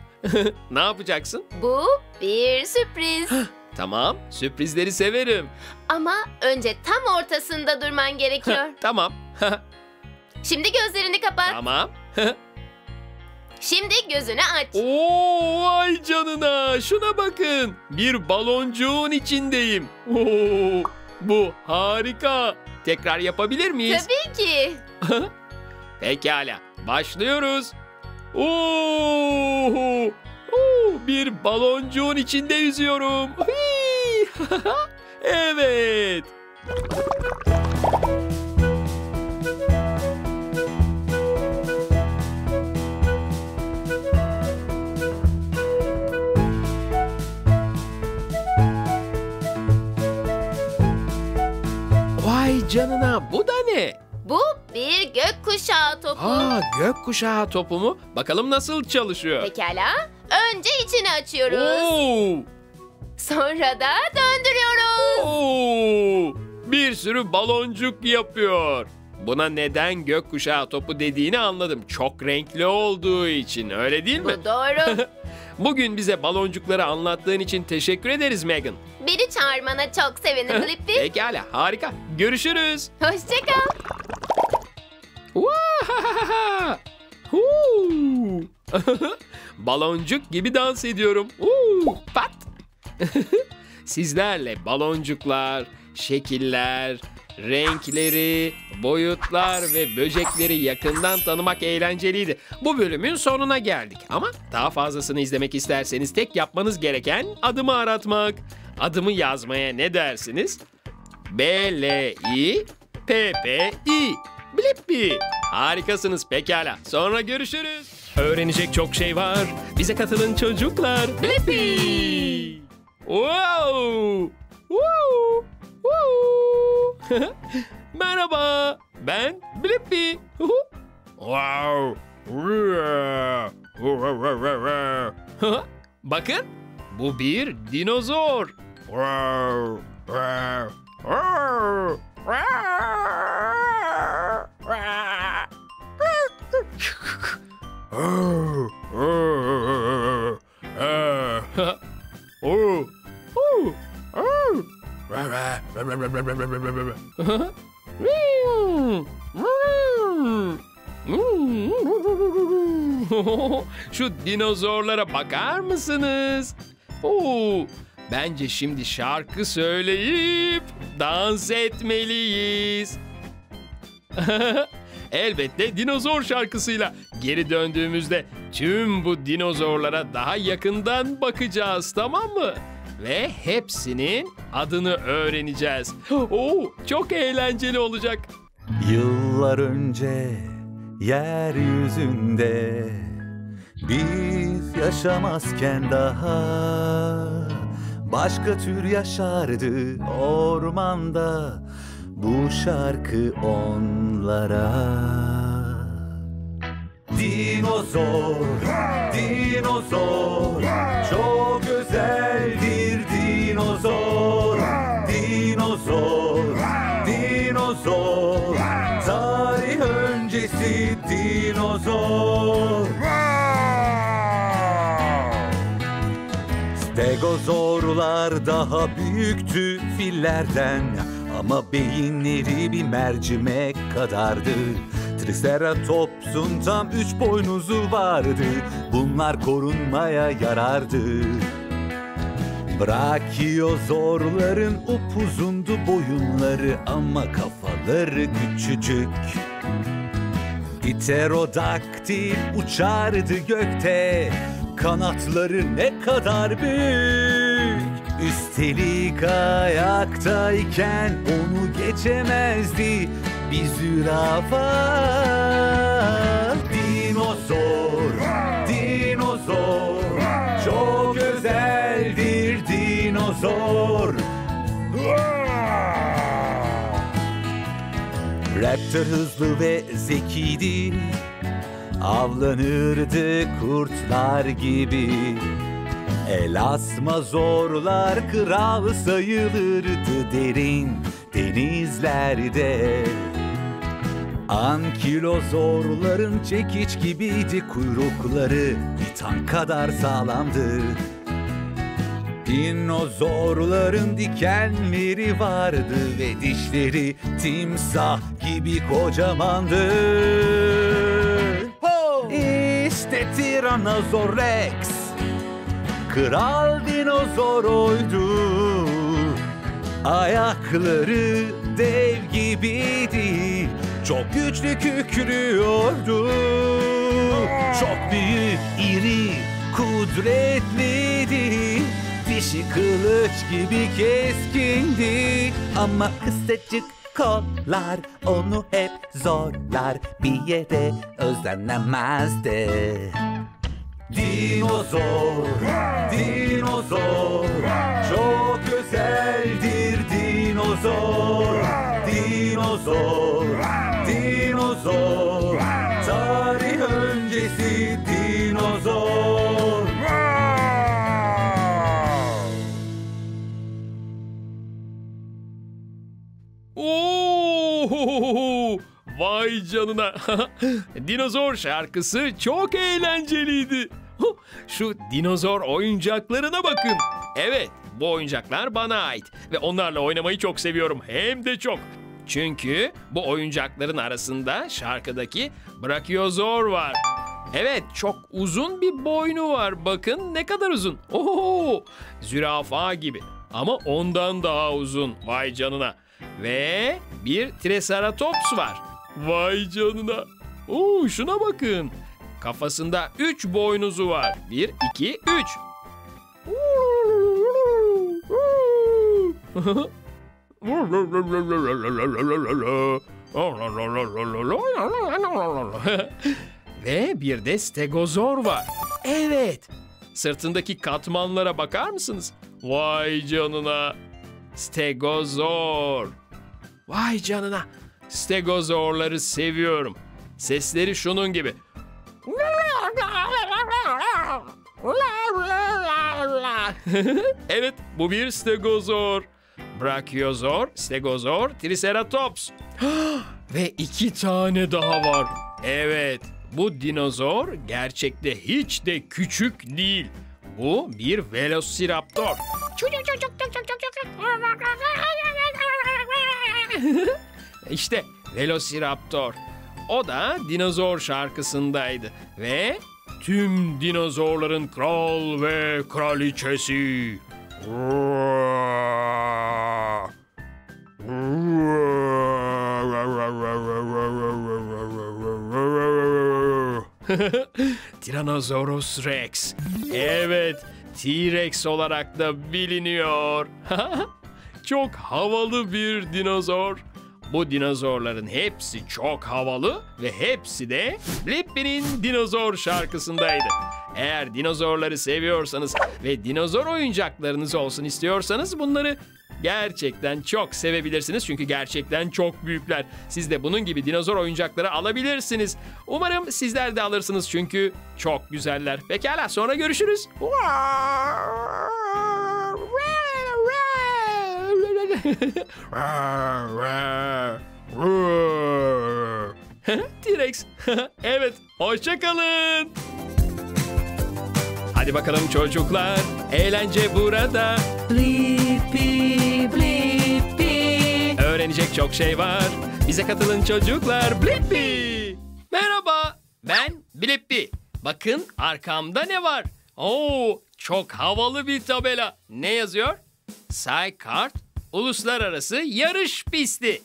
Ne yapacaksın? Bu bir sürpriz. Tamam, sürprizleri severim. Ama önce tam ortasında durman gerekiyor. Tamam. Şimdi gözlerini kapat. Tamam. Şimdi gözünü aç. Vay canına, şuna bakın. Bir baloncuğun içindeyim. Bu harika. Tekrar yapabilir miyiz? Tabii ki. Pekala, başlıyoruz. Ooo! Bir baloncuğun içinde yüzüyorum. Evet. Vay canına, bu da ne? Bu bir gökkuşağı topu. Aa, gökkuşağı topu mu? Bakalım nasıl çalışıyor. Pekala. Önce içini açıyoruz. Oo. Sonra da döndürüyoruz. Oo. Bir sürü baloncuk yapıyor. Buna neden gökkuşağı topu dediğini anladım. Çok renkli olduğu için, öyle değil mi? Bu doğru. Bugün bize baloncukları anlattığın için teşekkür ederiz Megan. Beni çağırmana çok sevinirim Blippi. Pekala, harika. Görüşürüz. Hoşça kal. Baloncuk gibi dans ediyorum. Pat. Sizlerle baloncuklar, şekiller, renkleri, boyutlar ve böcekleri yakından tanımak eğlenceliydi. Bu bölümün sonuna geldik. Ama daha fazlasını izlemek isterseniz tek yapmanız gereken adımı aratmak. Adımı yazmaya ne dersiniz? B-L-I-P-P-I. Blippi. Harikasınız, pekala. Sonra görüşürüz. Öğrenecek çok şey var. Bize katılın çocuklar. Blippi. Wow. Wow. Wow. Merhaba. Ben Blippi. Wow. Bakın. Bu bir dinozor. Wow. Wow. Şu dinozorlara bakar mısınız? Bence şimdi şarkı söyleyip dans etmeliyiz. Elbette dinozor şarkısıyla geri döndüğümüzde tüm bu dinozorlara daha yakından bakacağız, tamam mı? Ve hepsinin adını öğreneceğiz. Çok eğlenceli olacak. Yıllar önce yeryüzünde biz yaşamazken daha başka tür yaşardı ormanda. Bu şarkı onlara. Dinozor, dinozor, çok özeldir dinozor. Dinozor, dinozor, tarih öncesi dinozor. Stegozorlar daha büyüktü fillerden, ama beyinleri bir mercimek kadardı. Triceratops'un tam 3 boynuzu vardı. Bunlar korunmaya yarardı. Brachiozorların upuzundu boyunları, ama kafaları küçücük. Pterodaktil uçardı gökte, kanatları ne kadar büyük. Üstelik ayaktayken onu geçemezdi bir zürafa. Dinozor, dinozor, çok özeldir dinozor. Raptor hızlı ve zekiydi, avlanırdı kurtlar gibi. Elasmozorlar kral sayılırdı derin denizlerde. Ankilozorların çekiç gibiydi kuyrukları, bir tank kadar sağlamdı. Dinozorların dikenleri vardı ve dişleri timsah gibi kocamandı. İşte Tyrannosaurus Rex, kral dinozor oydu. Ayakları dev gibiydi, Çok güçlü kükrüyordu. Çok büyük, iri, kudretliydi. Dişi kılıç gibi keskindi. Ama kısacık kollar onu hep zorlar. Bir yere özlenemezdi. Dinozor, dinozor, çok özeldir dinozor. Dinozor, dinozor, tarih öncesi dinozor. Ooo! Vay canına! Dinozor şarkısı çok eğlenceliydi. Şu dinozor oyuncaklarına bakın. Evet, bu oyuncaklar bana ait ve onlarla oynamayı çok seviyorum. Hem de çok. Çünkü bu oyuncakların arasında şarkıdaki brachiozor var. Evet, çok uzun bir boynu var. Bakın ne kadar uzun. Oho! Zürafa gibi ama ondan daha uzun. Vay canına! Ve bir triceratops var. Vay canına. Oo, şuna bakın. Kafasında 3 boynuzu var. 1, 2, 3. Ve bir de stegozor var. Evet. Sırtındaki katmanlara bakar mısınız? Vay canına. Stegozor. Vay canına. Stegozorları seviyorum. Sesleri şunun gibi. Evet, bu bir stegozor. Brachiozor, stegozor, triceratops. Ve 2 tane daha var. Evet, bu dinozor gerçekte hiç de küçük değil. Bu bir velociraptor. İşte velociraptor. O da dinozor şarkısındaydı. Ve tüm dinozorların kral ve kraliçesi. Tyrannosaurus Rex. Evet, T-Rex olarak da biliniyor. Çok havalı bir dinozor. Bu dinozorların hepsi çok havalı ve hepsi de Blippi'nin dinozor şarkısındaydı. Eğer dinozorları seviyorsanız ve dinozor oyuncaklarınız olsun istiyorsanız bunları gerçekten çok sevebilirsiniz. Çünkü gerçekten çok büyükler. Siz de bunun gibi dinozor oyuncakları alabilirsiniz. Umarım sizler de alırsınız çünkü çok güzeller. Pekala, sonra görüşürüz. T-Rex. Evet, hoşça kalın. Hadi bakalım çocuklar, eğlence burada. Blippi, Blippi. Öğrenecek çok şey var. Bize katılın çocuklar. Blippi. Merhaba, ben Blippi. Bakın arkamda ne var? Oo, çok havalı bir tabela. Ne yazıyor? SykArt Uluslararası Yarış Pisti.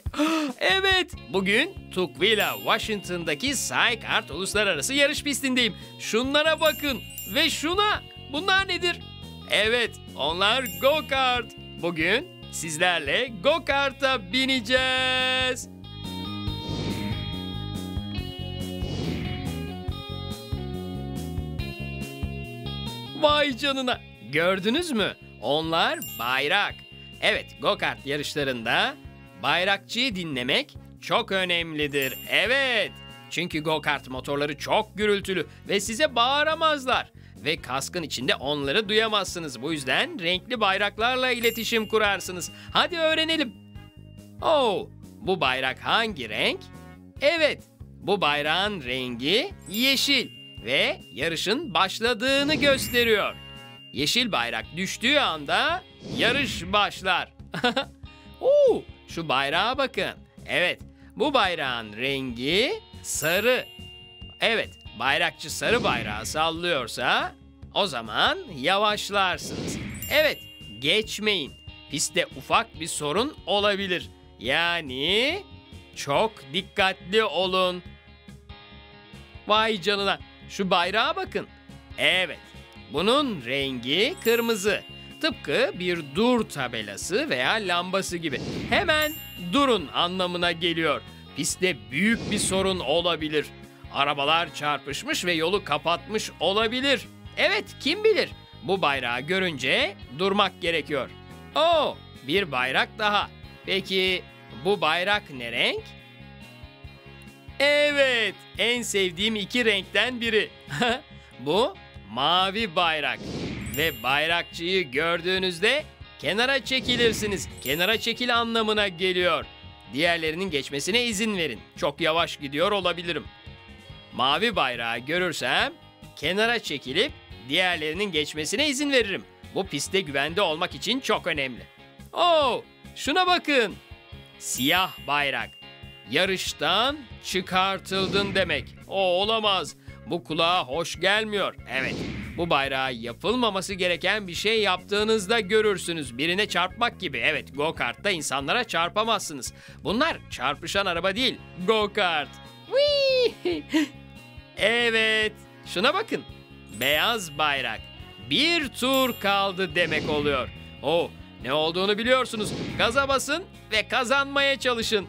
Evet, bugün Tukwila, Washington'daki SykArt Uluslararası Yarış Pistindeyim. Şunlara bakın ve şuna. Bunlar nedir? Evet, onlar go-kart. Bugün sizlerle go-karta bineceğiz. Vay canına. Gördünüz mü? Onlar bayrak. Evet, go-kart yarışlarında bayrakçıyı dinlemek çok önemlidir. Evet, çünkü go-kart motorları çok gürültülü ve size bağıramazlar. Ve kaskın içinde onları duyamazsınız. Bu yüzden renkli bayraklarla iletişim kurarsınız. Hadi öğrenelim. Oh, bu bayrak hangi renk? Evet, bu bayrağın rengi yeşil ve yarışın başladığını gösteriyor. Yeşil bayrak düştüğü anda yarış başlar. Oo, şu bayrağa bakın. Evet, bu bayrağın rengi sarı. Evet, bayrakçı sarı bayrağı sallıyorsa o zaman yavaşlarsınız. Evet, geçmeyin. Pistte ufak bir sorun olabilir. Yani Çok dikkatli olun. Vay canına, şu bayrağa bakın. Evet, bunun rengi kırmızı. Tıpkı bir dur tabelası veya lambası gibi. Hemen durun anlamına geliyor. Pistte büyük bir sorun olabilir. Arabalar çarpışmış ve yolu kapatmış olabilir. Evet, kim bilir? Bu bayrağı görünce durmak gerekiyor. Oo, bir bayrak daha. Peki bu bayrak ne renk? Evet, en sevdiğim iki renkten biri. Bu mavi bayrak. Ve bayrakçıyı gördüğünüzde kenara çekilirsiniz. Kenara çekil anlamına geliyor. Diğerlerinin geçmesine izin verin. Çok yavaş gidiyor olabilirim. Mavi bayrağı görürsem kenara çekilip diğerlerinin geçmesine izin veririm. Bu pistte güvende olmak için çok önemli. Oo, şuna bakın. Siyah bayrak. Yarıştan çıkartıldın demek. Oo, olamaz. Bu kulağa hoş gelmiyor. Evet. Bu bayrağı yapılmaması gereken bir şey yaptığınızda görürsünüz. Birine çarpmak gibi. Evet, go-kart'ta insanlara çarpamazsınız. Bunlar çarpışan araba değil, go-kart. Evet, şuna bakın. Beyaz bayrak. Bir tur kaldı demek oluyor. Oh, ne olduğunu biliyorsunuz. Gaza basın ve kazanmaya çalışın.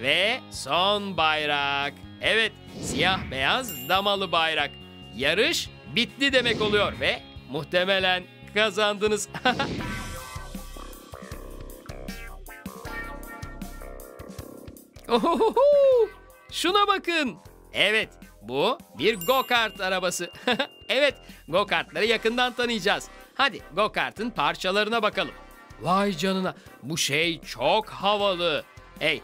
Ve son bayrak. Evet, siyah beyaz damalı bayrak. Yarış bitti demek oluyor ve muhtemelen kazandınız. Şuna bakın. Evet, bu bir go-kart arabası. Evet, go-kartları yakından tanıyacağız. Hadi go-kartın parçalarına bakalım. Vay canına, bu şey çok havalı. Hey,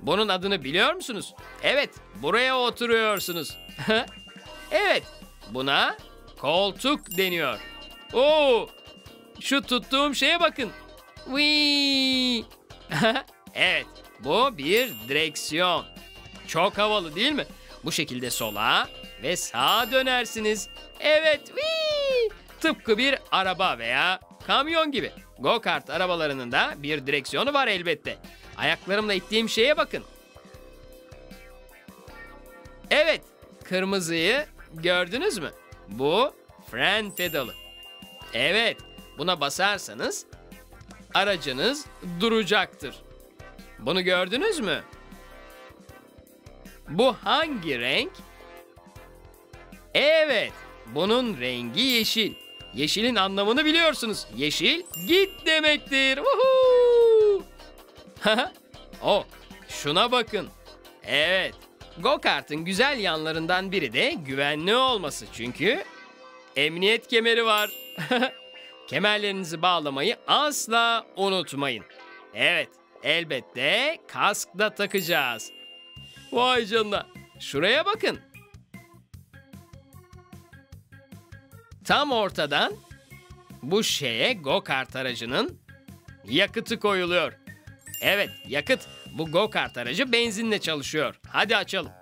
bunun adını biliyor musunuz? Evet, buraya oturuyorsunuz. Evet. Buna koltuk deniyor. Oo, şu tuttuğum şeye bakın. Evet, bu bir direksiyon. Çok havalı değil mi? Bu şekilde sola ve sağa dönersiniz. Evet, tıpkı bir araba veya kamyon gibi. Go-kart arabalarının da bir direksiyonu var elbette. Ayaklarımla ittiğim şeye bakın. Evet, kırmızıyı gördünüz mü? Bu fren pedalı. Evet, buna basarsanız aracınız duracaktır. Bunu gördünüz mü? Bu hangi renk? Evet, bunun rengi yeşil. Yeşilin anlamını biliyorsunuz. Yeşil git demektir. Woohoo! Oh, şuna bakın. Evet. Go-kart'ın güzel yanlarından biri de güvenli olması, çünkü emniyet kemeri var. Kemerlerinizi bağlamayı asla unutmayın. Evet, elbette kask da takacağız. Vay canına, şuraya bakın. Tam ortadan bu şeye, go-kart aracının yakıtı koyuluyor. Evet, yakıt. Bu go-kart aracı benzinle çalışıyor. Hadi açalım.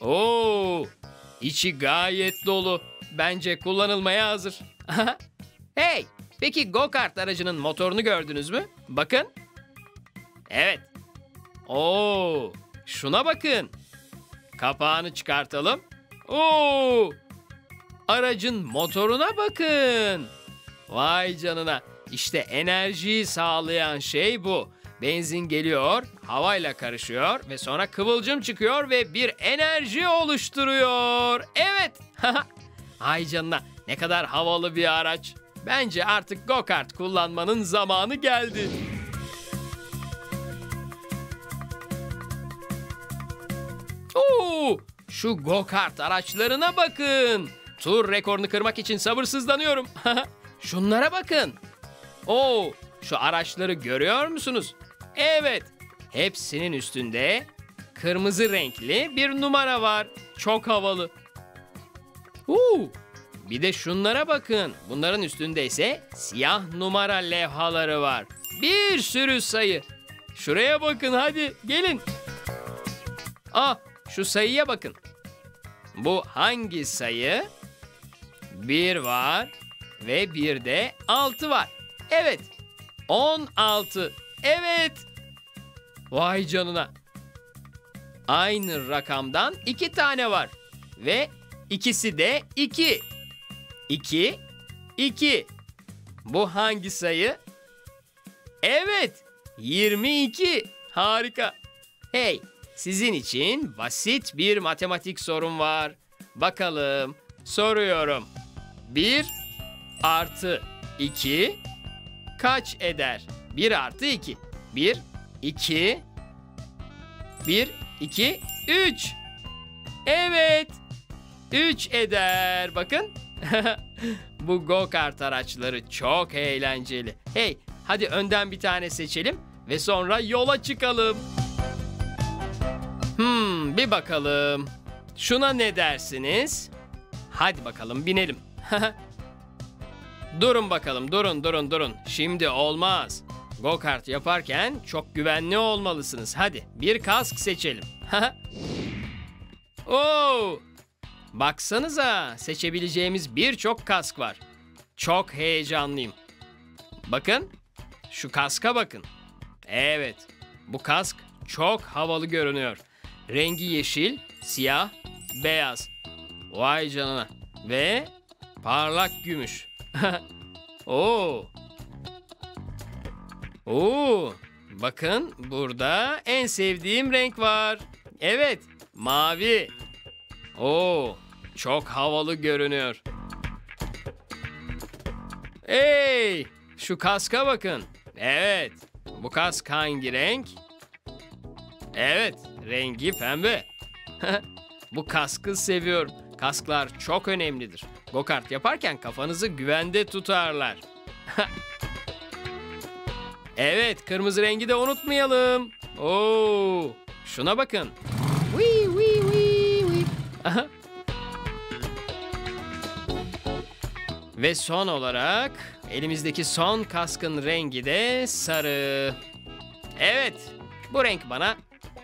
Oo, içi gayet dolu. Bence kullanılmaya hazır. Hey, peki go-kart aracının motorunu gördünüz mü? Bakın. Evet. Oo, şuna bakın. Kapağını çıkartalım. Oo, aracın motoruna bakın. Vay canına. İşte enerjiyi sağlayan şey bu. Benzin geliyor, havayla karışıyor ve sonra kıvılcım çıkıyor ve bir enerji oluşturuyor. Evet. Ay canına, ne kadar havalı bir araç. Bence artık go-kart kullanmanın zamanı geldi. Oo, şu go-kart araçlarına bakın. Tur rekorunu kırmak için sabırsızlanıyorum. Şunlara bakın. Oo, şu araçları görüyor musunuz? Evet, hepsinin üstünde kırmızı renkli bir numara var. Çok havalı. Bir de şunlara bakın. Bunların üstünde ise siyah numara levhaları var. Bir sürü sayı. Şuraya bakın, hadi gelin. Şu sayıya bakın. Bu hangi sayı? 1 var ve bir de 6 var. Evet, 16. Evet. Vay canına. Aynı rakamdan 2 tane var. Ve ikisi de 2. 2, 2. Bu hangi sayı? Evet, 22. Harika. Hey, sizin için basit bir matematik sorum var. Bakalım, soruyorum. 1 + 2 kaç eder? 1 + 2. 1, 2, 3. Evet, 3 eder. Bakın. Bu go-kart araçları çok eğlenceli. Hey, hadi önden bir tane seçelim ve sonra yola çıkalım. Bir bakalım. Şuna ne dersiniz? Hadi bakalım, binelim. Durun bakalım, durun. Şimdi olmaz. Go-kart yaparken çok güvenli olmalısınız. Hadi bir kask seçelim. Oo! Baksanıza, seçebileceğimiz birçok kask var. Çok heyecanlıyım. Bakın, şu kaska bakın. Evet, bu kask çok havalı görünüyor. Rengi yeşil, siyah, beyaz. Vay canına. Ve parlak gümüş. Oo. Oo. Bakın, burada en sevdiğim renk var. Evet, mavi. Oo, çok havalı görünüyor. Hey, şu kaska bakın. Evet, bu kask hangi renk? Evet, rengi pembe. Bu kaskı seviyorum. Kasklar çok önemlidir. Go-kart yaparken kafanızı güvende tutarlar. Evet, kırmızı rengi de unutmayalım. Oo, şuna bakın. Ve son olarak elimizdeki son kaskın rengi de sarı. Evet, bu renk bana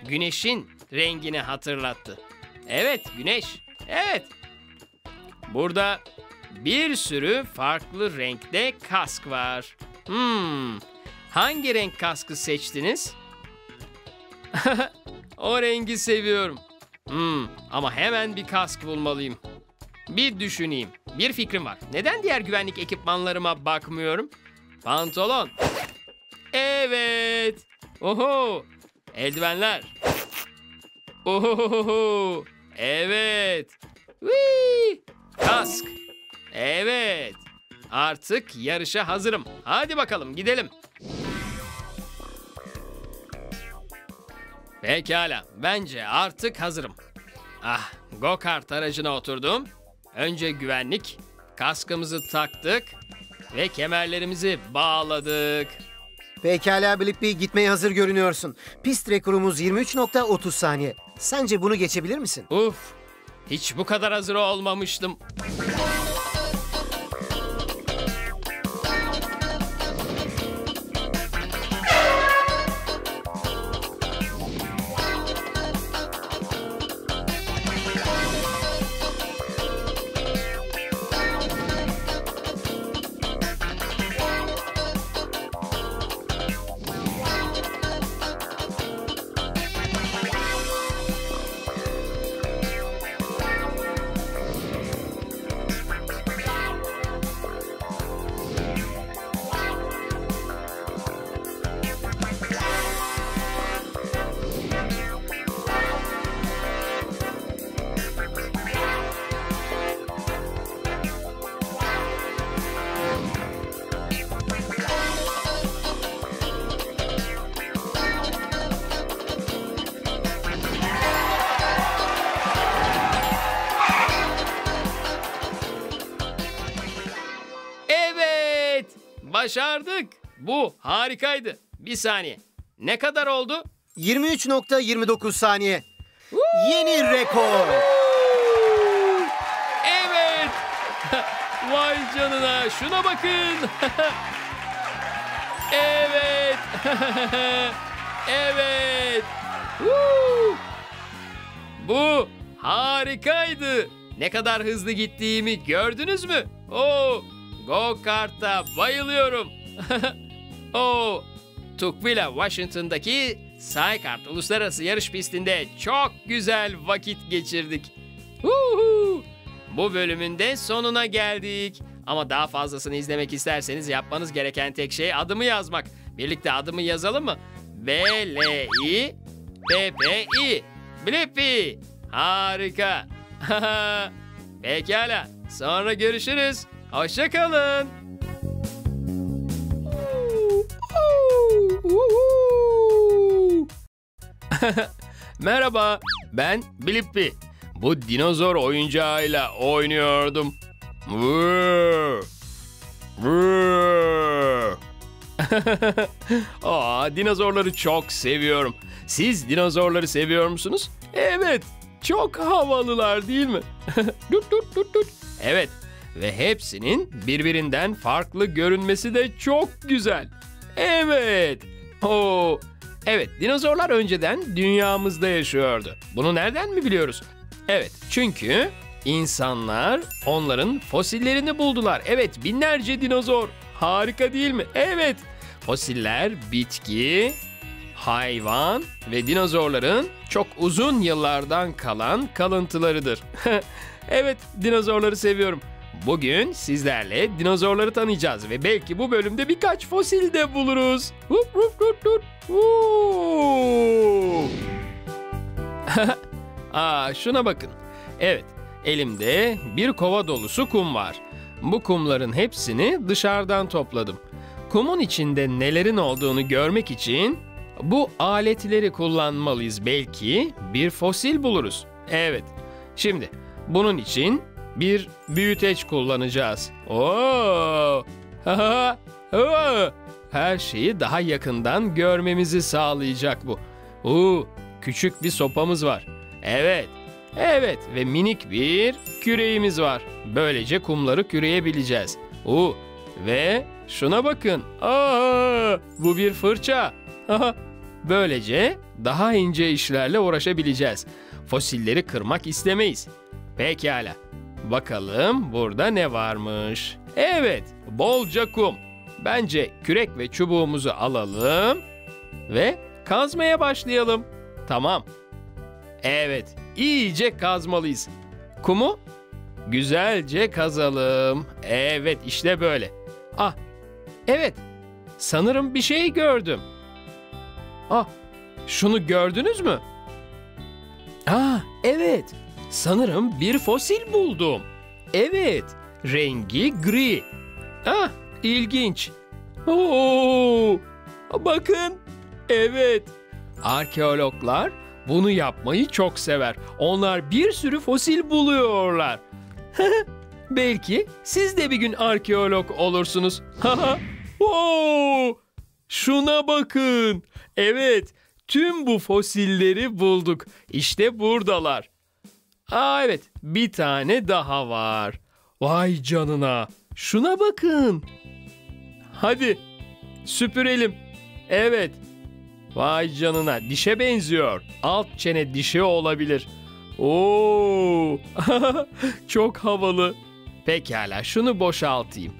güneşin rengini hatırlattı. Evet, güneş. Evet. Burada bir sürü farklı renkte kask var. Hangi renk kaskı seçtiniz? O rengi seviyorum. Ama hemen bir kask bulmalıyım. Bir düşüneyim. Bir fikrim var. Neden diğer güvenlik ekipmanlarıma bakmıyorum? Pantolon. Evet. Oho. Eldivenler. Oho. Evet. Whee. Kask. Evet. Artık yarışa hazırım. Hadi bakalım, gidelim. Pekala, bence artık hazırım. Ah, go-kart aracına oturdum. Önce güvenlik, kaskımızı taktık ve kemerlerimizi bağladık. Pekala Blippi, gitmeye hazır görünüyorsun. Pist rekorumuz 23.30 saniye. Sence bunu geçebilir misin? Uf, hiç bu kadar hazır olmamıştım. Başardık. Bu harikaydı. Bir saniye. Ne kadar oldu? 23.29 saniye. Yeni rekor. Evet. Vay canına. Şuna bakın. Evet. Evet. Bu harikaydı. Ne kadar hızlı gittiğimi gördünüz mü? Oo. Go-kart'a bayılıyorum. Tukwila, Washington'daki SykArt Uluslararası Yarış Pistinde çok güzel vakit geçirdik. Bu bölümün de sonuna geldik. Ama daha fazlasını izlemek isterseniz yapmanız gereken tek şey adımı yazmak. Birlikte adımı yazalım mı? B-L-I-P-P-I. Blippi. Harika. Pekala. Sonra görüşürüz. Hoşça kalın. Merhaba. Ben Blippi. Bu dinozor oyuncağıyla oynuyordum. Aa, dinozorları çok seviyorum. Siz dinozorları seviyor musunuz? Evet, çok havalılar değil mi? Evet, ve hepsinin birbirinden farklı görünmesi de çok güzel. Evet. Oo. Evet, dinozorlar önceden dünyamızda yaşıyordu. Bunu nereden mi biliyoruz? Evet, çünkü insanlar onların fosillerini buldular. Evet, binlerce dinozor. Harika değil mi? Evet. Fosiller, bitki, hayvan ve dinozorların çok uzun yıllardan kalan kalıntılarıdır. Evet, dinozorları seviyorum. Bugün sizlerle dinozorları tanıyacağız ve belki bu bölümde birkaç fosil de buluruz. Aa, şuna bakın. Evet, elimde bir kova dolusu kum var. Bu kumların hepsini dışarıdan topladım. Kumun içinde nelerin olduğunu görmek için bu aletleri kullanmalıyız. Belki bir fosil buluruz. Evet. Şimdi bunun için bir büyüteç kullanacağız. Oo! Her şeyi daha yakından görmemizi sağlayacak bu. Oo, küçük bir sopamız var. Evet. Evet ve minik bir küreğimiz var. Böylece kumları küreyebileceğiz. Oo, ve şuna bakın. Aa, bu bir fırça. Böylece daha ince işlerle uğraşabileceğiz. Fosilleri kırmak istemeyiz. Pekala. Bakalım burada ne varmış? Evet, bolca kum. Bence kürek ve çubuğumuzu alalım ve kazmaya başlayalım. Tamam. Evet, iyice kazmalıyız. Kumu güzelce kazalım. Evet, işte böyle. Ah, evet. Sanırım bir şey gördüm. Ah, şunu gördünüz mü? Ah, evet. Sanırım bir fosil buldum. Evet, rengi gri. Ah, ilginç. Oo, bakın. Evet, arkeologlar bunu yapmayı çok sever. Onlar bir sürü fosil buluyorlar. Belki siz de bir gün arkeolog olursunuz. Oo, şuna bakın. Evet, tüm bu fosilleri bulduk. İşte buradalar. Aa, evet, bir tane daha var. Vay canına. Şuna bakın. Hadi süpürelim. Evet. Vay canına, dişe benziyor. Alt çene dişi olabilir. Oo, çok havalı. Pekala, şunu boşaltayım.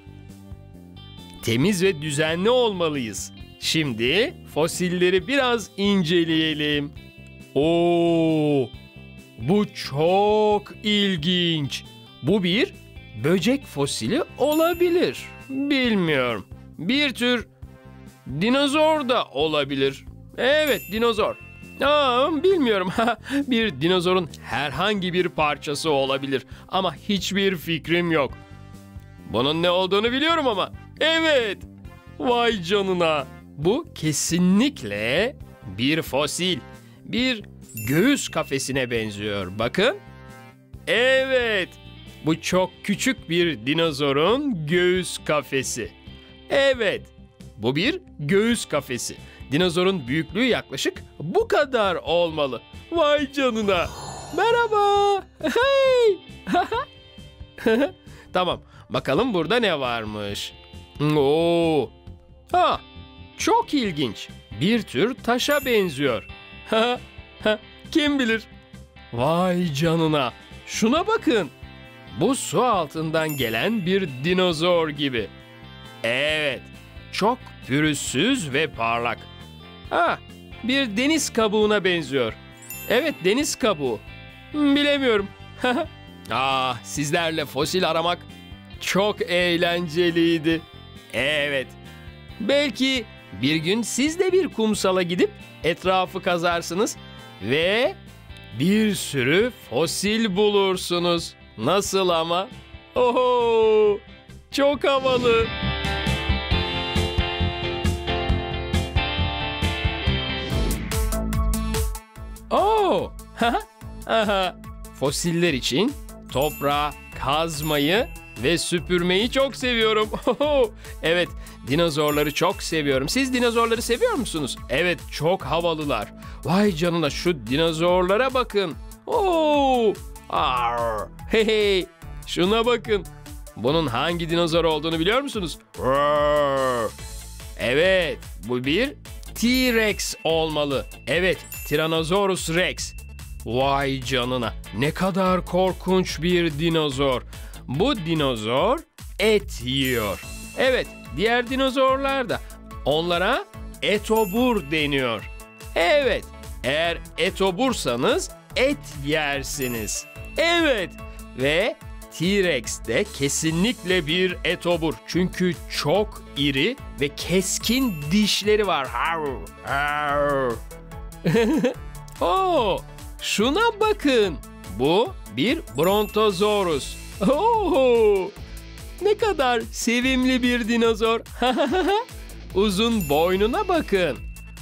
Temiz ve düzenli olmalıyız. Şimdi fosilleri biraz inceleyelim. Oo, bu çok ilginç. Bu bir böcek fosili olabilir. Bilmiyorum. Bir tür dinozor da olabilir. Evet, dinozor. Aa, bilmiyorum. Bir dinozorun herhangi bir parçası olabilir. Ama hiçbir fikrim yok. Bunun ne olduğunu biliyorum ama. Evet. Vay canına. Bu kesinlikle bir fosil. Bir göğüs kafesine benziyor. Bakın. Evet. Bu çok küçük bir dinozorun göğüs kafesi. Evet. Bu bir göğüs kafesi. Dinozorun büyüklüğü yaklaşık bu kadar olmalı. Vay canına. Merhaba. Hey. Tamam. Bakalım burada ne varmış? Oo. Ha. Çok ilginç. Bir tür taşa benziyor. Kim bilir? Vay canına. Şuna bakın. Bu su altından gelen bir dinozor gibi. Evet. Çok pürüzsüz ve parlak. Ha, bir deniz kabuğuna benziyor. Evet, deniz kabuğu. Bilemiyorum. Sizlerle fosil aramak çok eğlenceliydi. Evet. Belki bir gün siz de bir kumsala gidip etrafı kazarsınız ve bir sürü fosil bulursunuz. Nasıl ama? Oho! Çok havalı. Oh! Fosiller için toprağı kazmayı ve süpürmeyi çok seviyorum. Evet, dinozorları çok seviyorum. Siz dinozorları seviyor musunuz? Evet, çok havalılar. Vay canına, şu dinozorlara bakın. Oh! Arr! Hey hey! Şuna bakın. Bunun hangi dinozor olduğunu biliyor musunuz? Arr! Evet, bu bir T-Rex olmalı. Evet, Tyrannosaurus Rex. Vay canına, ne kadar korkunç bir dinozor. Bu dinozor et yiyor. Evet, diğer dinozorlar da. Onlara etobur deniyor. Evet, eğer etobursanız et yersiniz. Evet, ve T-Rex de kesinlikle bir etobur. Çünkü çok iri ve keskin dişleri var. Oh, şuna bakın. Bu bir Brontosaurus. Oh, ne kadar sevimli bir dinozor. Uzun boynuna bakın.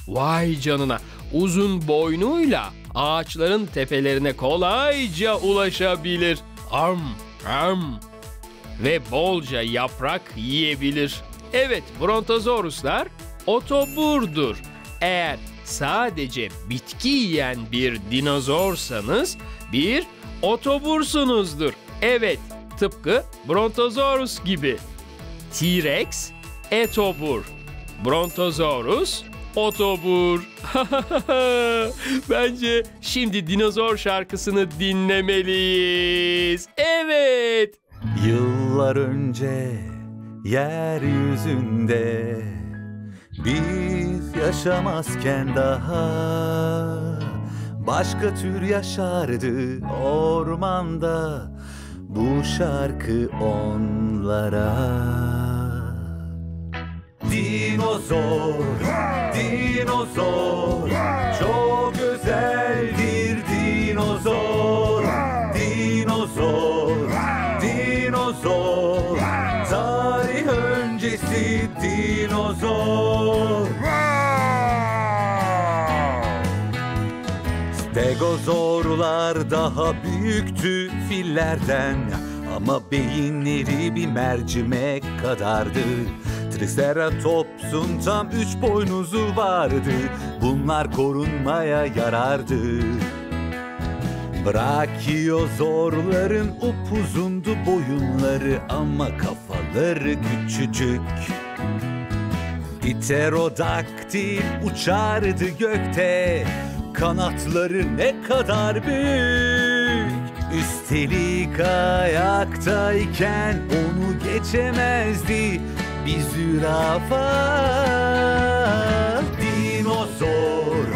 Vay canına. Uzun boynuyla ağaçların tepelerine kolayca ulaşabilir. Ve bolca yaprak yiyebilir. Evet, Brontosauruslar otoburdur. Eğer sadece bitki yiyen bir dinozorsanız bir otobursunuzdur. Evet, tıpkı Brontosaurus gibi. T-Rex etobur. Brontosaurus otobur. Bence şimdi dinozor şarkısını dinlemeliyiz. Evet. Yıllar önce yeryüzünde biz yaşamazken daha başka tür yaşardı ormanda. Bu şarkı onlara. Dinozor, dinozor, çok özeldir dinozor. Dinozor, dinozor, tarih öncesi dinozor. Stegozorlar daha büyüktü fillerden, ama beyinleri bir mercimek kadardı. Triceratops'un tam 3 boynuzu vardı. Bunlar korunmaya yarardı. Brachiozorların upuzundu boyunları, ama kafaları küçücük. Pterodaktil uçardı gökte, kanatları ne kadar büyük. Üstelik ayaktayken onu geçemezdi bir zürafa. Dinozor,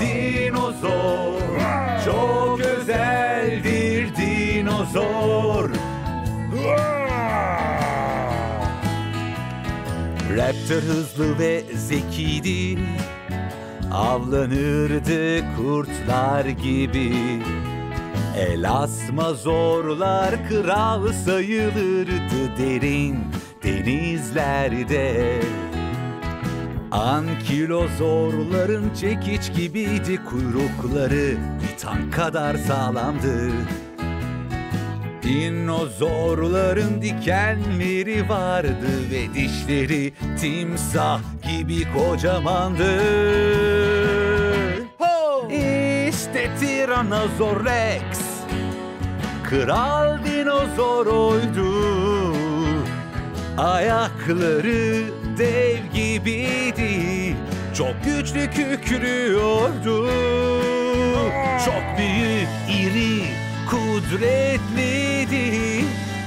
dinozor, çok özeldir dinozor. Raptor hızlı ve zekiydi, avlanırdı kurtlar gibi. Elasmozorlar kral sayılırdı derin denizlerde. Ankilozorların çekiç gibiydi kuyrukları, bir tank kadar sağlamdı. Dinozorların dikenleri vardı ve dişleri timsah gibi kocamandı. Ho! İşte Tyrannosaurus Rex, kral dinozor oydu. Ayakları dev gibiydi, çok güçlü kükrüyordu. Çok büyük, iri, kudretliydi.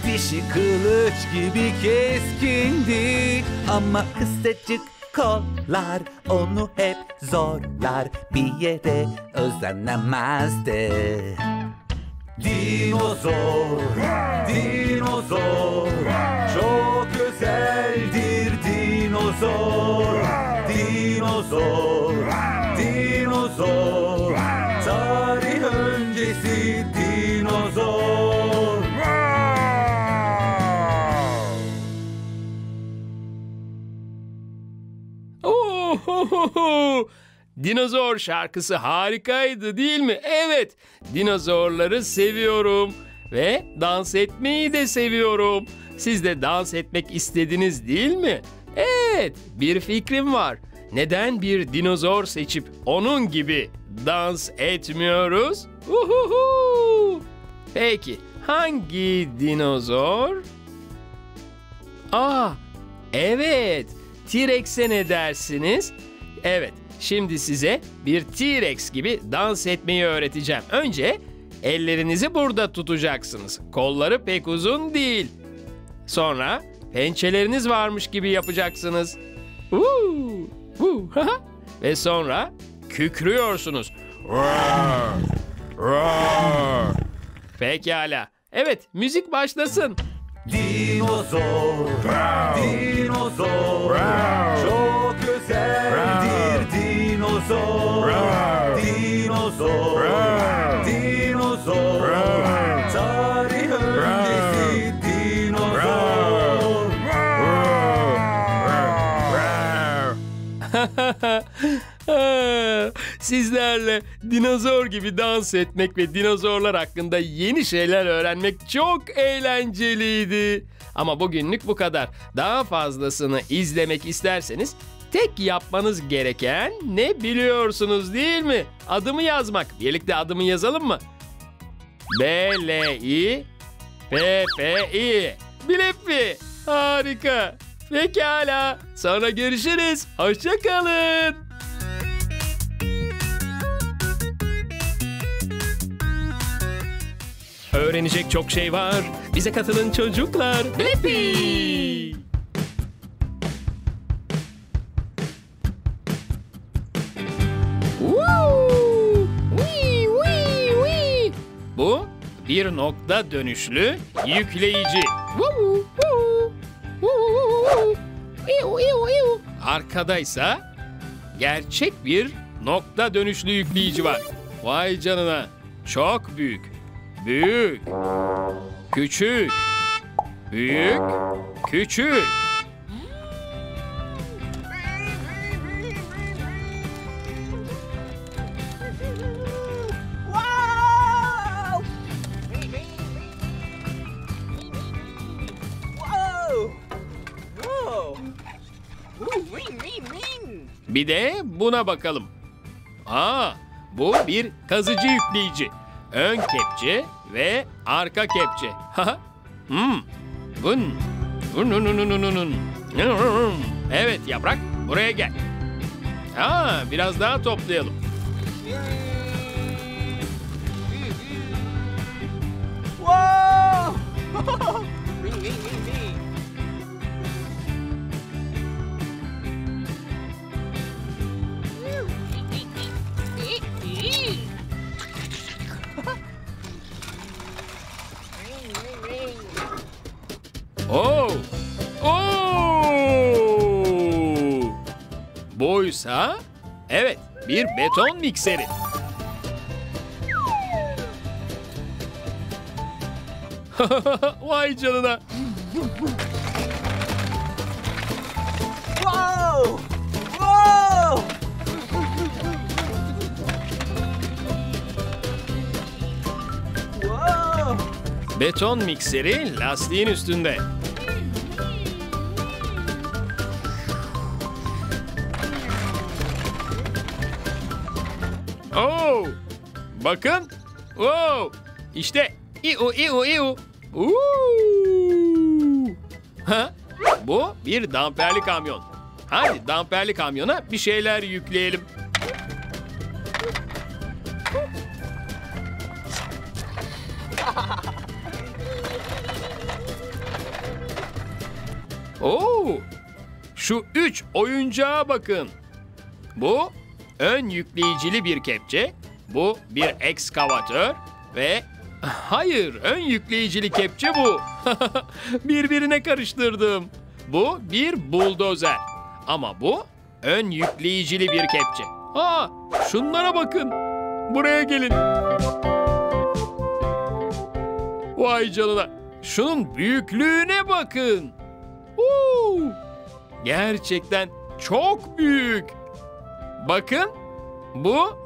Dişi kılıç gibi keskindi, ama kısacık kollar, onu hep zorlar, bir yere özlenemezdi. Dinozor, dinozor, çok özeldir dinozor. Dinozor, dinozor, tarih öncesi dinozor. Ohohoho! Dinozor şarkısı harikaydı değil mi? Evet, dinozorları seviyorum ve dans etmeyi de seviyorum. Siz de dans etmek istediniz değil mi? Evet, bir fikrim var. Neden bir dinozor seçip onun gibi dans etmiyoruz? Uhuhu! Peki, hangi dinozor? Aa, evet. T-Rex'e ne dersiniz? Evet, şimdi size bir T-Rex gibi dans etmeyi öğreteceğim. Önce ellerinizi burada tutacaksınız. Kolları pek uzun değil. Sonra pençeleriniz varmış gibi yapacaksınız. Ve sonra kükrüyorsunuz. Pekala. Evet, müzik başlasın. Dinozor, dinozor, çok özeldir dinozor, dinozor, dinozor, tarih öncesi dinozor. Sizlerle dinozor gibi dans etmek ve dinozorlar hakkında yeni şeyler öğrenmek çok eğlenceliydi. Ama bugünlük bu kadar. Daha fazlasını izlemek isterseniz tek yapmanız gereken ne biliyorsunuz değil mi? Adımı yazmak. Birlikte adımı yazalım mı? B-L-I-P-P-I. Blippi. Harika. Pekala. Sonra görüşürüz. Hoşça kalın. Öğrenecek çok şey var. Bize katılın çocuklar. Blippi! Bu bir nokta dönüşlü yükleyici. Arkadaysa gerçek bir nokta dönüşlü yükleyici var. Vay canına. Çok büyük. Büyük, küçük, büyük, küçük. Bir de buna bakalım. Aa, bu bir kazıcı yükleyici. Ön kepçe ve arka kepçe. Evet yaprak, buraya gel. Ha, biraz daha toplayalım. Buysa, evet, bir beton mikseri. Vay canına. Wow! Wow! Wow! Beton mikseri lastiğin üstünde. Oh, bakın. Oh, işte. Bu bir damperli kamyon. Hadi damperli kamyona bir şeyler yükleyelim. Oh, şu 3 oyuncağa bakın. Bu ön yükleyicili bir kepçe, bu bir ekskavatör ve... Hayır, ön yükleyicili kepçe bu. Birbirine karıştırdım. Bu bir buldozer. Ama bu ön yükleyicili bir kepçe. Aa, şunlara bakın. Buraya gelin. Vay canına. Şunun büyüklüğüne bakın. Uuu. Gerçekten çok büyük. Bakın. Bu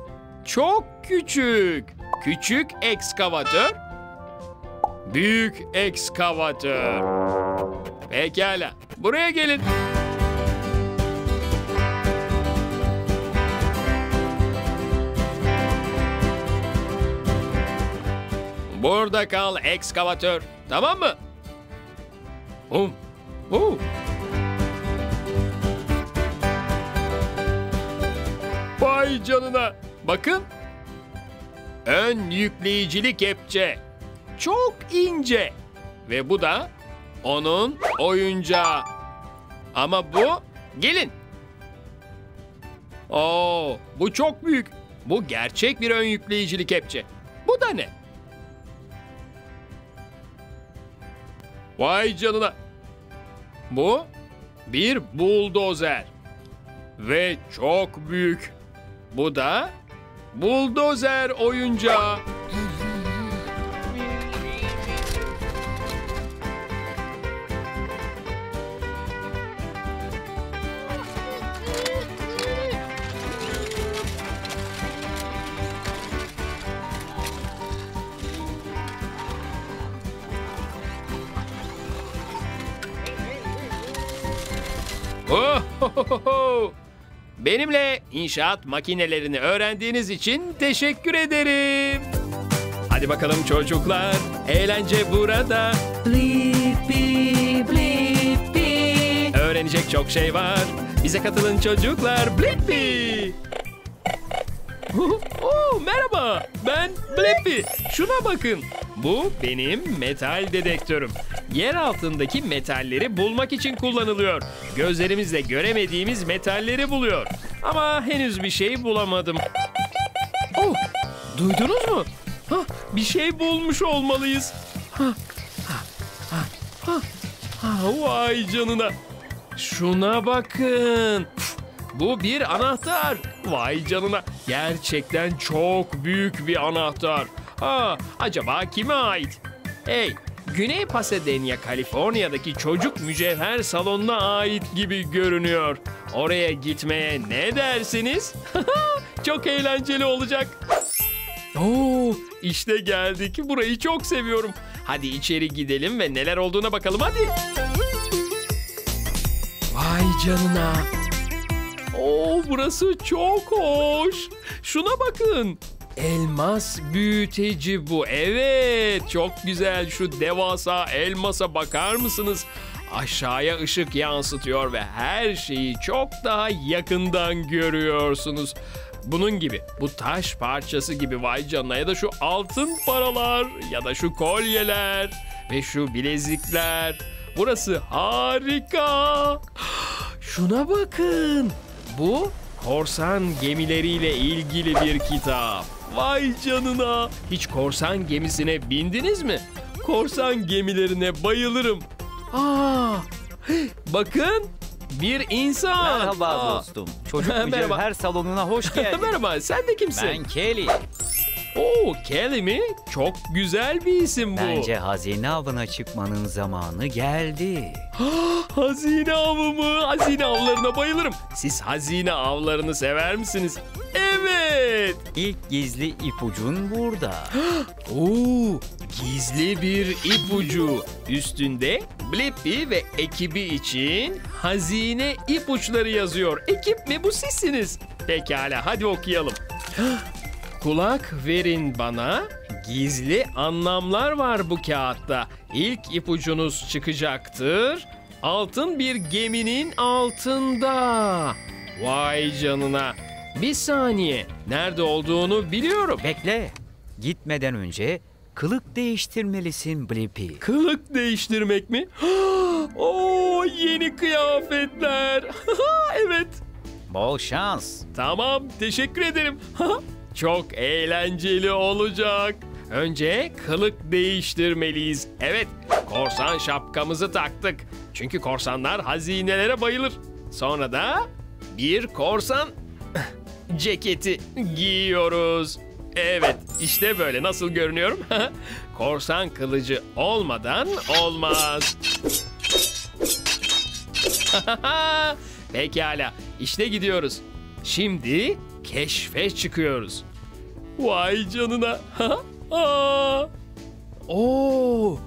çok küçük. Küçük ekskavatör, büyük ekskavatör. Pekala, buraya gelin. Burada kal ekskavatör, tamam mı? Vay canına, bakın. Ön yükleyicili kepçe. Çok ince. Ve bu da onun oyuncağı. Ama bu... Gelin. Oo, bu çok büyük. Bu gerçek bir ön yükleyicili kepçe. Bu da ne? Vay canına. Bu bir buldozer. Ve çok büyük. Bu da... Buldozer oyuncağı. Benimle inşaat makinelerini öğrendiğiniz için teşekkür ederim. Hadi bakalım çocuklar, eğlence burada. Blippi, Blippi. Öğrenecek çok şey var. Bize katılın çocuklar, Blippi. Merhaba, ben Blippi. Şuna bakın, bu benim metal dedektörüm. Yer altındaki metalleri bulmak için kullanılıyor. Gözlerimizle göremediğimiz metalleri buluyor. Ama henüz bir şey bulamadım. Oh, duydunuz mu? Hah, bir şey bulmuş olmalıyız. Vay canına. Şuna bakın. Bu bir anahtar. Vay canına. Gerçekten çok büyük bir anahtar. Acaba kime ait? Hey. Güney Pasadena, Kaliforniya'daki çocuk mücevher salonuna ait gibi görünüyor. Oraya gitmeye ne dersiniz? Çok eğlenceli olacak. İşte geldik. Burayı çok seviyorum. Hadi içeri gidelim ve neler olduğuna bakalım hadi. Vay canına. Burası çok hoş. Şuna bakın. Elmas büyüteci bu. Evet, çok güzel. Şu devasa elmasa bakar mısınız? Aşağıya ışık yansıtıyor ve her şeyi çok daha yakından görüyorsunuz. Bunun gibi, bu taş parçası gibi. Vay canına. Ya da şu altın paralar, ya da şu kolyeler ve şu bilezikler. Burası harika. Şuna bakın. Bu korsan gemileriyle ilgili bir kitap. Vay canına! Hiç korsan gemisine bindiniz mi? Korsan gemilerine bayılırım. Bakın! Bir insan. Merhaba dostum. Çocuk mücevher salonuna hoş geldin. Merhaba, sen de kimsin? Ben Kelly. Kelly mi? Çok güzel bir isim bu. Bence hazine avına çıkmanın zamanı geldi. Hazine avı mı? Hazine avlarına bayılırım. Siz hazine avlarını sever misiniz? Evet. İlk gizli ipucun burada. Gizli bir ipucu. Üstünde Blippi ve ekibi için hazine ipuçları yazıyor. Ekip mi? Bu sizsiniz. Pekala, hadi okuyalım. Kulak verin bana, gizli anlamlar var bu kağıtta. İlk ipucunuz çıkacaktır. Altın bir geminin altında. Vay canına. Bir saniye, nerede olduğunu biliyorum. Bekle, gitmeden önce kılık değiştirmelisin Blippi. Kılık değiştirmek mi? Oo, yeni kıyafetler. Evet. Bol şans. Tamam, teşekkür ederim. Çok eğlenceli olacak. Önce kılık değiştirmeliyiz. Evet, korsan şapkamızı taktık. Çünkü korsanlar hazinelere bayılır. Sonra da bir korsan ceketi giyiyoruz. Evet, işte böyle. Nasıl görünüyorum? Korsan kılıcı olmadan olmaz. Pekala, işte gidiyoruz. Şimdi keşfe çıkıyoruz. Vay canına. Oo,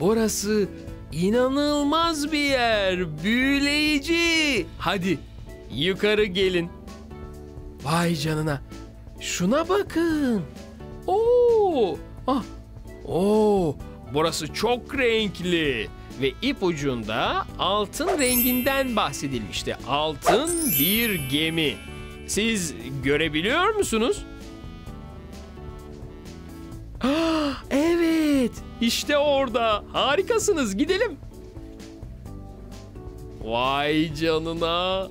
burası inanılmaz bir yer. Büyüleyici. Hadi yukarı gelin. Vay canına. Şuna bakın. Oo, ah, oo, burası çok renkli. Ve ipucunda altın renginden bahsedilmişti. Altın bir gemi. Siz görebiliyor musunuz? Ah, evet, işte orada. Harikasınız, gidelim. Vay canına.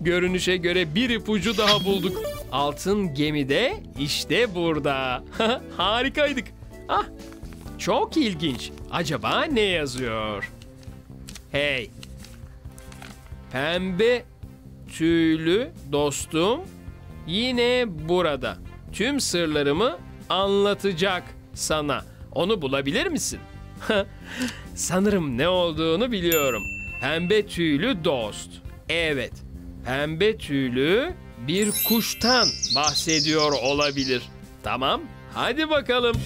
Görünüşe göre bir ipucu daha bulduk. Altın gemide işte burada. Harikaydık. Ah, çok ilginç. Acaba ne yazıyor? Hey. Pembe tüylü dostum yine burada. Tüm sırlarımı anlatacak sana. Onu bulabilir misin? Sanırım ne olduğunu biliyorum. Pembe tüylü dost. Evet. Pembe tüylü bir kuştan bahsediyor olabilir. Tamam, hadi bakalım.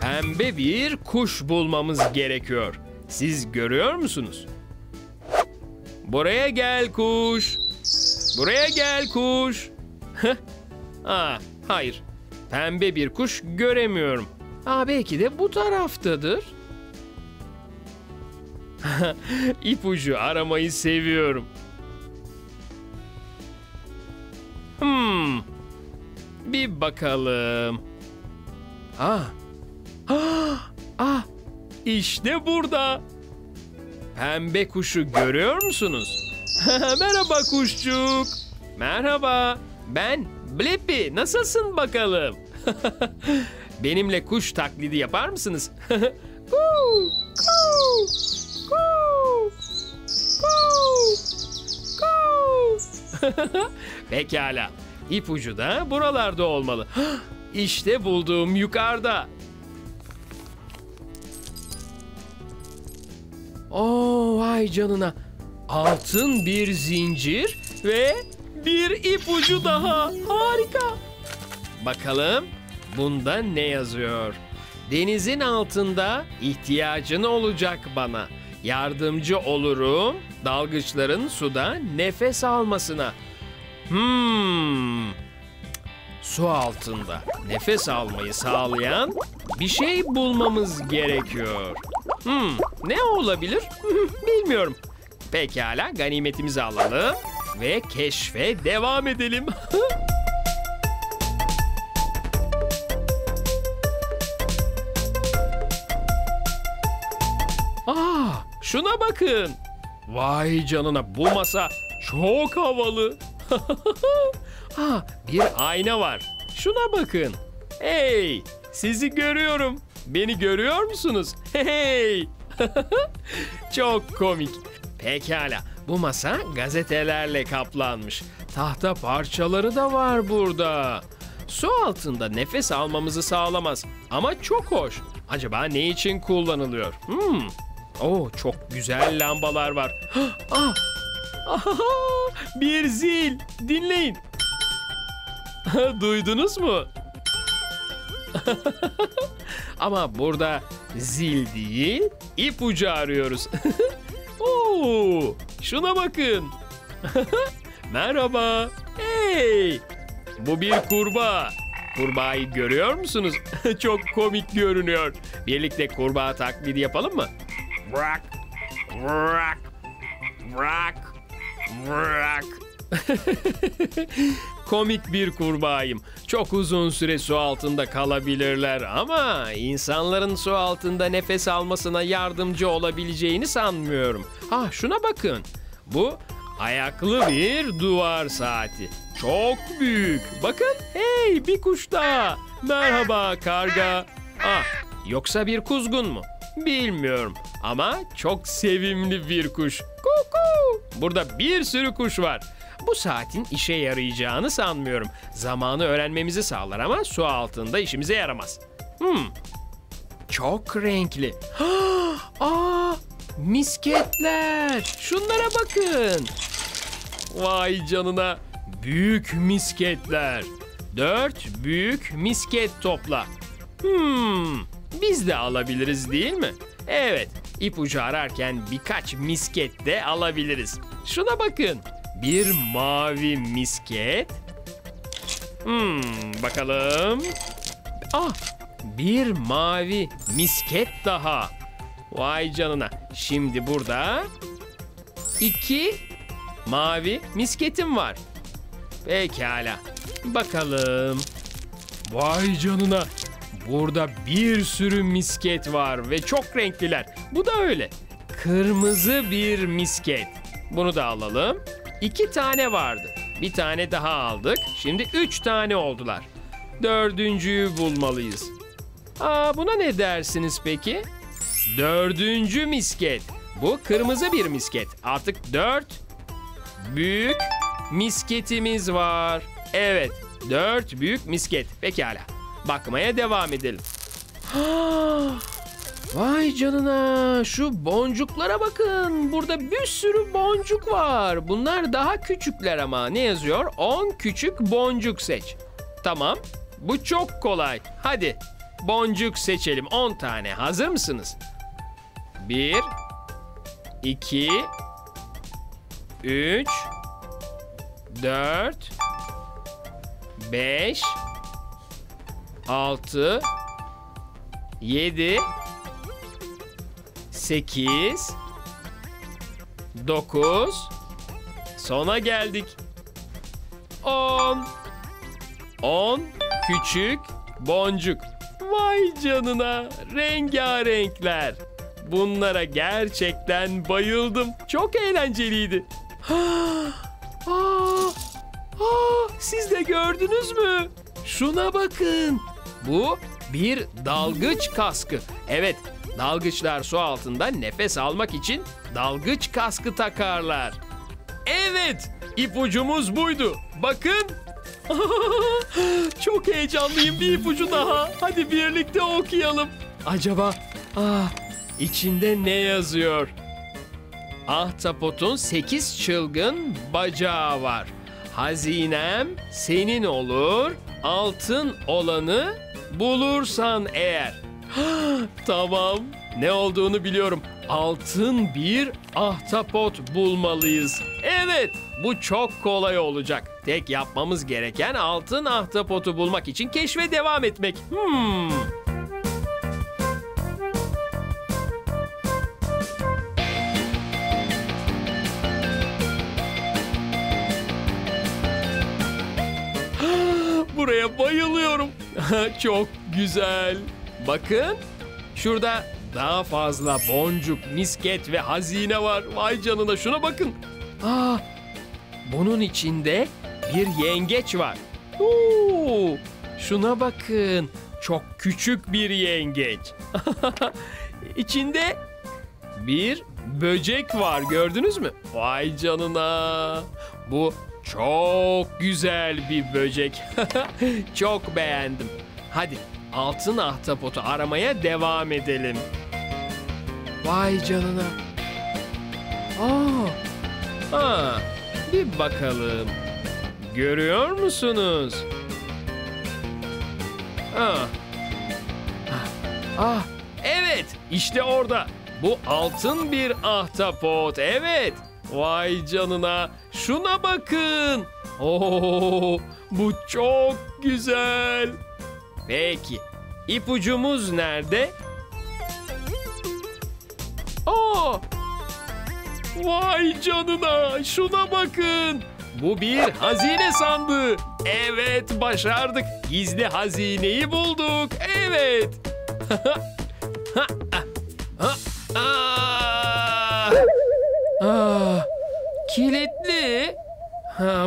Pembe bir kuş bulmamız gerekiyor. Siz görüyor musunuz? Buraya gel kuş. Buraya gel kuş. Aa, hayır. Pembe bir kuş göremiyorum. Aa, belki de bu taraftadır. İpucu aramayı seviyorum. Bir bakalım. Ah, işte burada. Pembe kuşu görüyor musunuz? Merhaba kuşçuk. Merhaba. Ben Blippi. Nasılsın bakalım? Benimle kuş taklidi yapar mısınız? Kuuu, kuuu. Pekala. İpucu da buralarda olmalı. İşte bulduğum yukarıda. Oo, vay canına. Altın bir zincir ve bir ipucu daha. Harika. Bakalım bunda ne yazıyor? Denizin altında ihtiyacın olacak bana. Yardımcı olurum dalgıçların suda nefes almasına. Su altında nefes almayı sağlayan bir şey bulmamız gerekiyor. Ne olabilir? Bilmiyorum. Pekala, ganimetimizi alalım ve keşfe devam edelim. Şuna bakın. Vay canına, bu masa çok havalı. Bir ayna var. Şuna bakın. Hey, sizi görüyorum. Beni görüyor musunuz? Hey. Çok komik. Pekala, bu masa gazetelerle kaplanmış. Tahta parçaları da var burada. Su altında nefes almamızı sağlamaz ama çok hoş. Acaba ne için kullanılıyor? Oo, çok güzel lambalar var. Bir zil. Dinleyin. Duydunuz mu? Ama burada zil değil, ipucu arıyoruz. Oo, şuna bakın. Merhaba. Hey. Bu bir kurbağa. Kurbağayı görüyor musunuz? Çok komik görünüyor. Birlikte kurbağa taklidi yapalım mı? Bırak, bırak, bırak, bırak. komik bir kurbağayım. Çok uzun süre su altında kalabilirler ama insanların su altında nefes almasına yardımcı olabileceğini sanmıyorum. Ha, şuna bakın. Bu ayaklı bir duvar saati. Çok büyük. Bakın, hey, bir kuş daha. Merhaba karga. Ah, yoksa bir kuzgun mu? Bilmiyorum ama çok sevimli bir kuş. Kuku. Burada bir sürü kuş var. Bu saatin işe yarayacağını sanmıyorum. Zamanı öğrenmemizi sağlar ama su altında işimize yaramaz. Çok renkli. Aa, misketler. Şunlara bakın. Vay canına. Büyük misketler. 4 büyük misket topla. Biz de alabiliriz değil mi? Evet, ipucu ararken birkaç misket de alabiliriz. Şuna bakın. Bir mavi misket. Bakalım. Ah, bir mavi misket daha. Vay canına. Şimdi burada 2 mavi misketim var. Pekala. Bakalım. Vay canına. Burada bir sürü misket var ve çok renkliler. Bu da öyle. Kırmızı bir misket. Bunu da alalım. 2 tane vardı. Bir tane daha aldık. Şimdi 3 tane oldular. 4.'ü bulmalıyız. Aa, buna ne dersiniz peki? 4. misket. Bu kırmızı bir misket. Artık 4 büyük misketimiz var. Evet, 4 büyük misket. Pekala. Bakmaya devam edelim. Vay canına, şu boncuklara bakın. Burada bir sürü boncuk var. Bunlar daha küçükler ama ne yazıyor? 10 küçük boncuk seç. Tamam, bu çok kolay. Hadi boncuk seçelim. 10 tane. Hazır mısınız? 1, 2, 3, 4, 5, 6, 7, 8, 9. Sona geldik. 10. 10 küçük boncuk. Vay canına, rengarenkler. Bunlara gerçekten bayıldım. Çok eğlenceliydi. Siz de gördünüz mü? Şuna bakın. Bu bir dalgıç kaskı. Evet, dalgıçlar su altında nefes almak için dalgıç kaskı takarlar. Evet, ipucumuz buydu. Bakın. Çok heyecanlıyım, bir ipucu daha. Hadi birlikte okuyalım. Acaba içinde ne yazıyor? Ahtapotun 8 çılgın bacağı var. Hazinem senin olur, altın olanı bulursan eğer. Tamam, ne olduğunu biliyorum. Altın bir ahtapot bulmalıyız. Evet, bu çok kolay olacak. Tek yapmamız gereken altın ahtapotu bulmak için keşfe devam etmek. Buraya bayılıyorum. Çok güzel. Bakın, şurada daha fazla boncuk, misket ve hazine var. Vay canına, şuna bakın. Aa, bunun içinde bir yengeç var. Oo, şuna bakın. Çok küçük bir yengeç. İçinde bir böcek var. Gördünüz mü? Vay canına. Bu çok güzel bir böcek. Çok beğendim. Hadi altın ahtapotu aramaya devam edelim. Vay canına. Bir bakalım. Görüyor musunuz? Evet, işte orada. Bu altın bir ahtapot. Evet. Vay canına. Şuna bakın. Oo, bu çok güzel. Peki, ipucumuz nerede? Vay canına, şuna bakın. Bu bir hazine sandığı. Evet, başardık. Gizli hazineyi bulduk. Evet. Kilitli.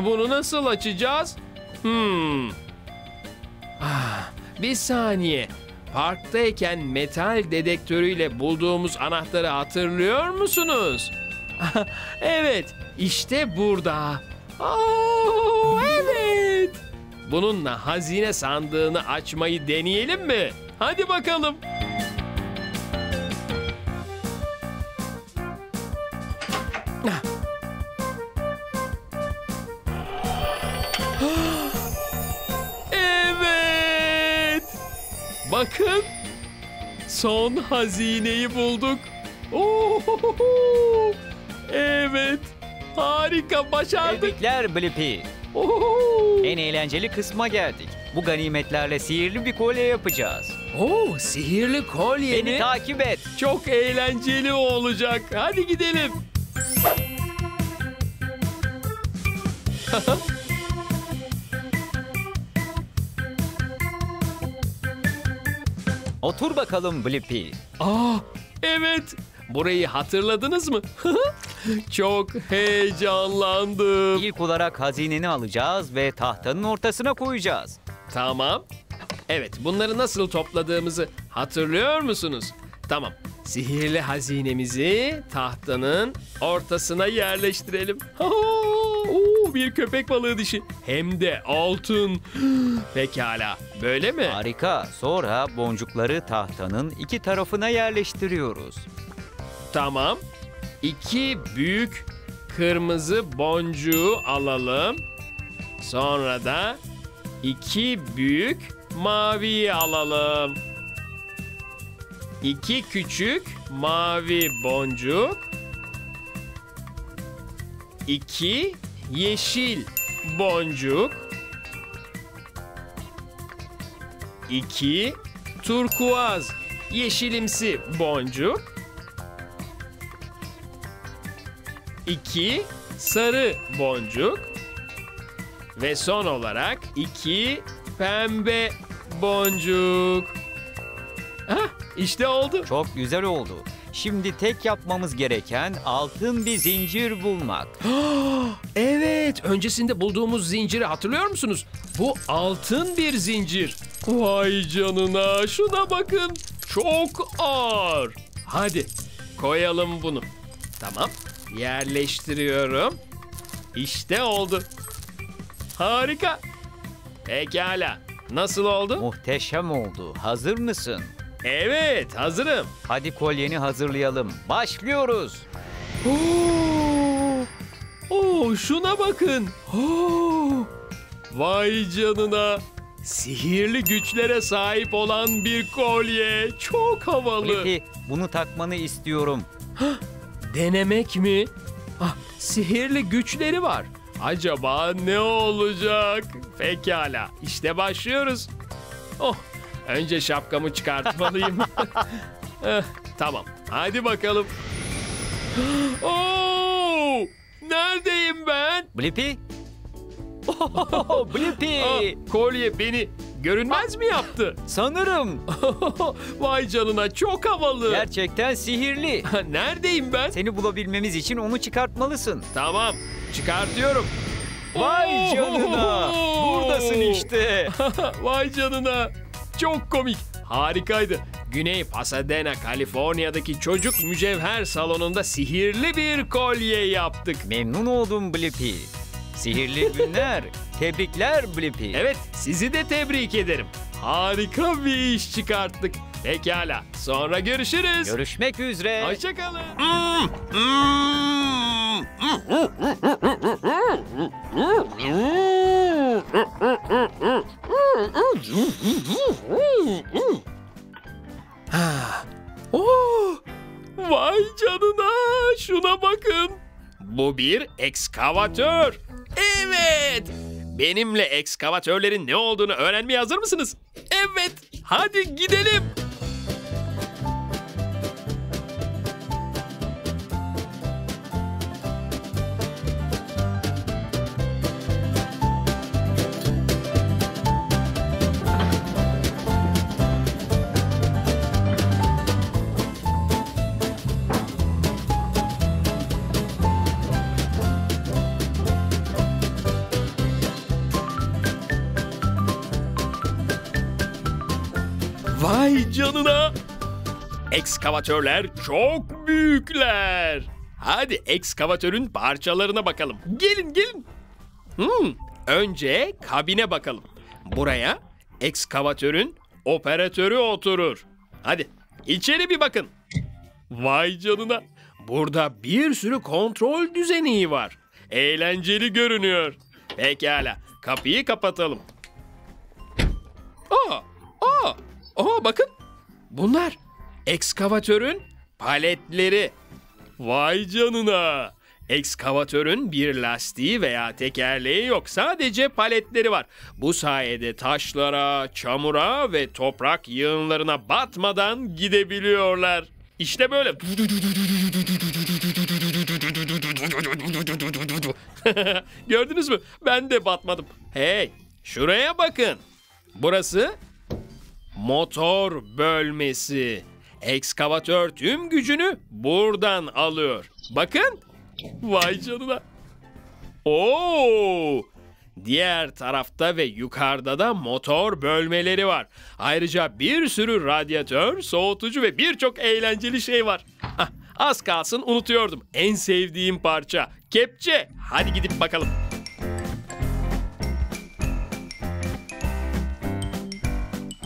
Bunu nasıl açacağız? Bir saniye. Parktayken metal dedektörüyle bulduğumuz anahtarı hatırlıyor musunuz? Evet, işte burada. Evet. Bununla hazine sandığını açmayı deneyelim mi? Hadi bakalım. Evet. Bakın. Son hazineyi bulduk. Ohohoho. Evet. Harika, başardık. Tebrikler Blippi. En eğlenceli kısma geldik. Bu ganimetlerle sihirli bir kolye yapacağız. Sihirli kolye mi? Beni takip et. Çok eğlenceli olacak. Hadi gidelim. Otur bakalım Blippi. Evet. Burayı hatırladınız mı? Çok heyecanlandım. İlk olarak hazineni alacağız ve tahtanın ortasına koyacağız. Tamam. Evet, bunları nasıl topladığımızı hatırlıyor musunuz? Tamam. Sihirli hazinemizi tahtanın ortasına yerleştirelim. Bir köpek balığı dişi. Hem de altın. Pekala. Böyle mi? Harika. Sonra boncukları tahtanın iki tarafına yerleştiriyoruz. Tamam. İki büyük kırmızı boncuğu alalım. Sonra da iki büyük maviyi alalım. İki küçük mavi boncuk. İki yeşil boncuk. İki turkuaz yeşilimsi boncuk. İki sarı boncuk ve son olarak iki pembe boncuk. İşte oldu. Çok güzel oldu. Şimdi tek yapmamız gereken altın bir zincir bulmak. Evet, öncesinde bulduğumuz zinciri hatırlıyor musunuz? Bu altın bir zincir. Vay canına, şuna bakın. Çok ağır. Hadi koyalım bunu. Tamam. Yerleştiriyorum. İşte oldu. Harika. Pekala. Nasıl oldu? Muhteşem oldu. Hazır mısın? Evet, hazırım. Hadi kolyeni hazırlayalım. Başlıyoruz. Şuna bakın. Vay canına. Sihirli güçlere sahip olan bir kolye. Çok havalı. Blippi, bunu takmanı istiyorum. Denemek mi? Sihirli güçleri var. Acaba ne olacak? Pekala, işte başlıyoruz. Önce şapkamı çıkartmalıyım. Tamam, hadi bakalım. Neredeyim ben? Blippi? Blippi! Kolye beni görünmez mi yaptı? Sanırım. Vay canına, çok havalı. Gerçekten sihirli. Neredeyim ben? Seni bulabilmemiz için onu çıkartmalısın. Tamam, çıkartıyorum. Vay canına, buradasın işte. Vay canına, çok komik. Harikaydı. Güney Pasadena, Kaliforniya'daki çocuk mücevher salonunda sihirli bir kolye yaptık. Memnun oldum Blippi. Sihirli günler. Tebrikler Blippi. Evet, sizi de tebrik ederim. Harika bir iş çıkarttık. Pekala, sonra görüşürüz. Görüşmek üzere. Hoşçakalın. Vay canına, şuna bakın. Bu bir ekskavatör. Evet. Benimle ekskavatörlerin ne olduğunu öğrenmeye hazır mısınız? Evet. Hadi gidelim. Vay canına. Ekskavatörler çok büyükler. Hadi ekskavatörün parçalarına bakalım. Gelin gelin. Önce kabine bakalım. Buraya ekskavatörün operatörü oturur. Hadi içeri bir bakın. Vay canına. Burada bir sürü kontrol düzeni var. Eğlenceli görünüyor. Pekala, kapıyı kapatalım. Bakın. Bunlar ekskavatörün paletleri. Vay canına. Ekskavatörün bir lastiği veya tekerleği yok. Sadece paletleri var. Bu sayede taşlara, çamura ve toprak yığınlarına batmadan gidebiliyorlar. İşte böyle. Gördünüz mü? Ben de batmadım. Hey, şuraya bakın. Burası motor bölmesi. Ekskavatör tüm gücünü buradan alıyor. Bakın. Vay canına. Oo! Diğer tarafta ve yukarıda da motor bölmeleri var. Ayrıca bir sürü radyatör, soğutucu ve birçok eğlenceli şey var. Hah, az kalsın unutuyordum. En sevdiğim parça kepçe. Hadi gidip bakalım.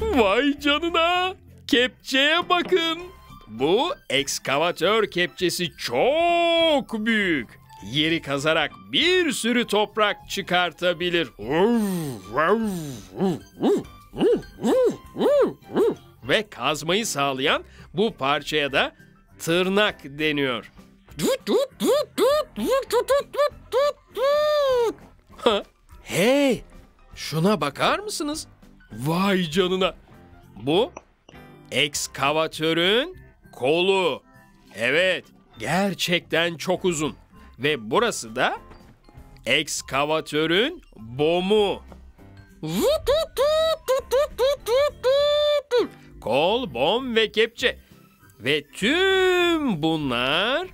Vay canına. Kepçeye bakın. Bu ekskavatör kepçesi çok büyük. Yeri kazarak bir sürü toprak çıkartabilir. Ve kazmayı sağlayan bu parçaya da tırnak deniyor. Hey, şuna bakar mısınız? Vay canına. Bu ekskavatörün kolu. Evet, gerçekten çok uzun. Ve burası da ekskavatörün bomu. Kol, bom ve kepçe. Ve tüm bunlar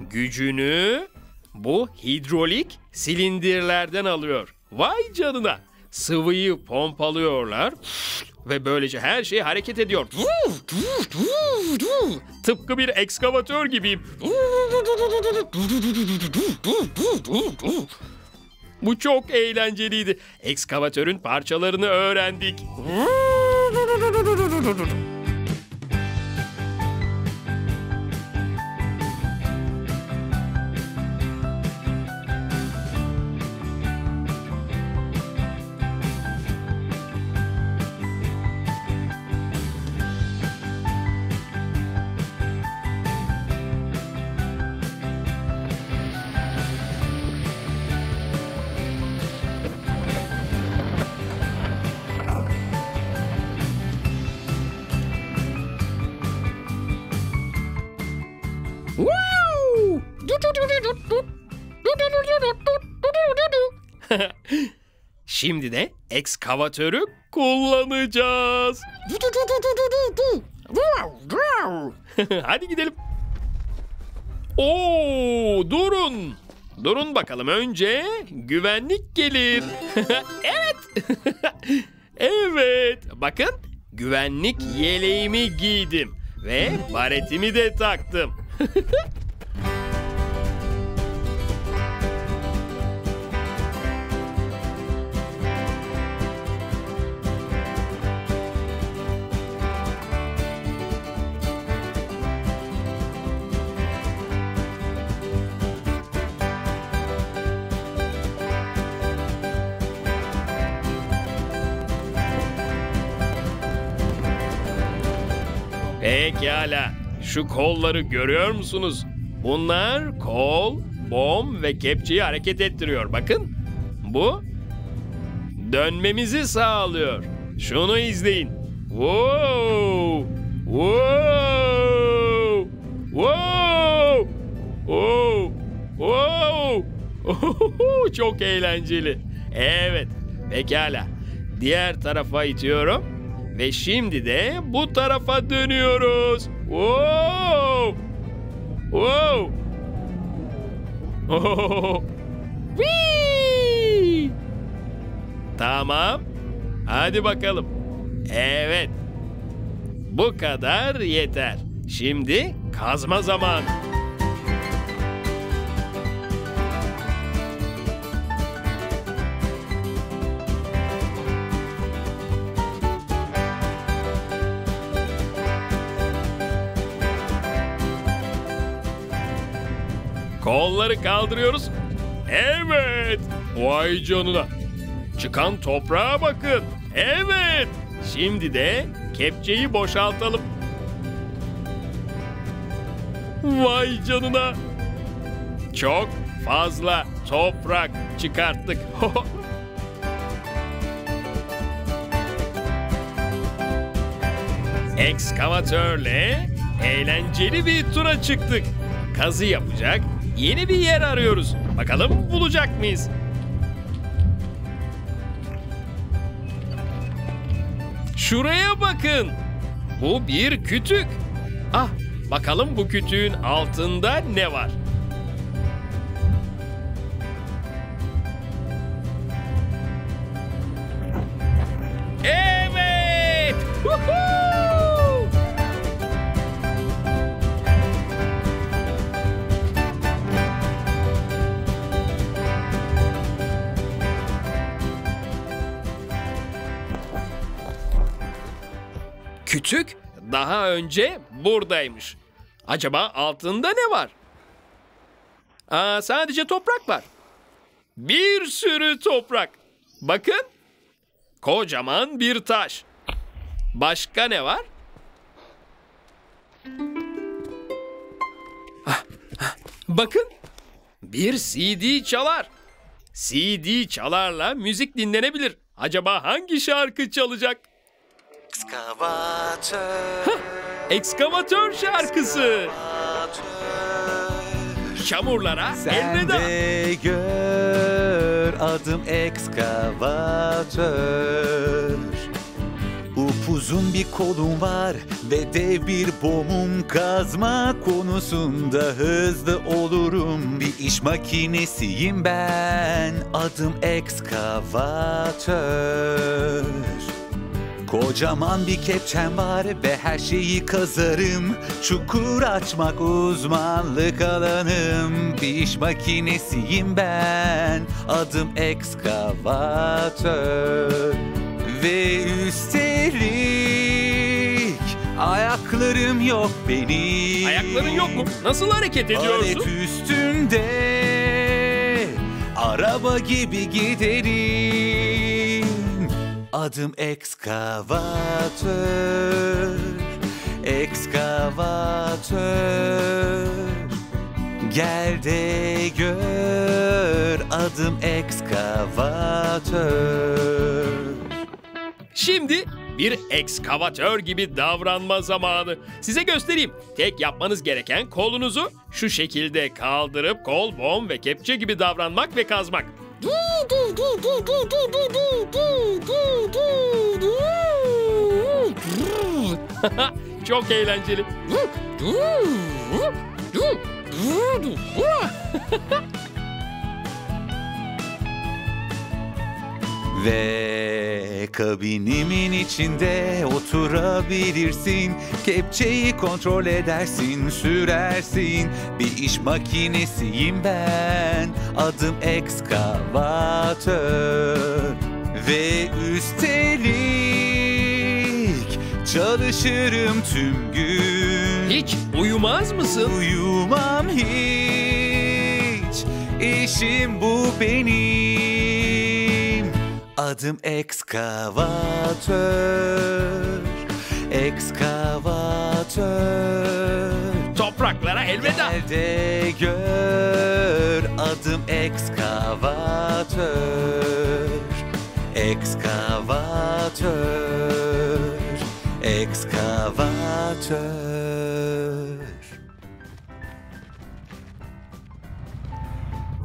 gücünü bu hidrolik silindirlerden alıyor. Vay canına. Sıvıyı pompalıyorlar ve böylece her şey hareket ediyor. Tıpkı bir ekskavatör gibiyim. Bu çok eğlenceliydi. Ekskavatörün parçalarını öğrendik. Şimdi de ekskavatörü kullanacağız. Hadi gidelim. Durun. Durun bakalım, önce güvenlik gelir. Evet. Evet. Bakın, güvenlik yeleğimi giydim ve baretimi de taktım. Pekala, şu kolları görüyor musunuz? Bunlar kol, bom ve kepçeyi hareket ettiriyor. Bakın, bu dönmemizi sağlıyor. Şunu izleyin. Wow! Wow! Wow! Wow! Wow! Çok eğlenceli. Evet, pekala. Diğer tarafa itiyorum. Ve şimdi de bu tarafa dönüyoruz. Wow! Wow! Oh! Wee! Tamam. Hadi bakalım. Evet. Bu kadar yeter. Şimdi kazma zamanı. Kolları kaldırıyoruz. Evet. Vay canına. Çıkan toprağa bakın. Evet. Şimdi de kepçeyi boşaltalım. Vay canına. Çok fazla toprak çıkarttık. Ekskavatörle eğlenceli bir tura çıktık. Kazı yapacak yeni bir yer arıyoruz. Bakalım bulacak mıyız? Şuraya bakın. Bu bir kütük. Ah, bakalım bu kütüğün altında ne var? Evet! Woohoo! Kütük daha önce buradaymış. Acaba altında ne var? Aa, sadece toprak var. Bir sürü toprak. Bakın. Kocaman bir taş. Başka ne var? Bakın. Bir CD çalar. CD çalarla müzik dinlenebilir. Acaba hangi şarkı çalacak? Ekskavatör şarkısı. Çamurlara sen elveda. Sen de gör, adım ekskavatör. Upuzun bir kolum var ve dev bir bomum, kazma konusunda hızlı olurum. Bir iş makinesiyim ben, adım ekskavatör. Kocaman bir kepçem var ve her şeyi kazarım. Çukur açmak uzmanlık alanım. Bir iş makinesiyim ben, adım ekskavatör. Ve üstelik ayaklarım yok benim. Ayakların yok mu? Nasıl hareket ediyorsun? Alet üstünde araba gibi giderim. Adım ekskavatör, ekskavatör. Gel de gör, adım ekskavatör. Şimdi bir ekskavatör gibi davranma zamanı. Size göstereyim. Tek yapmanız gereken kolunuzu şu şekilde kaldırıp kol, bom ve kepçe gibi davranmak ve kazmak. Çok eğlenceli. Ve kabinimin içinde oturabilirsin. Kepçeyi kontrol edersin, sürersin. Bir iş makinesiyim ben, adım ekskavatör. Ve üstelik çalışırım tüm gün. Hiç uyumaz mısın? Uyumam hiç. İşim bu benim. Adım ekskavatör, ekskavatör. Topraklara elveda. Gel de gör, adım ekskavatör, ekskavatör, ekskavatör.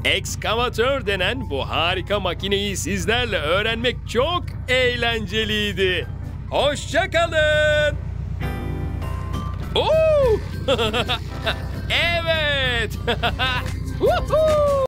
Ekskavatör denen bu harika makineyi sizlerle öğrenmek çok eğlenceliydi. Hoşça kalın. Evet.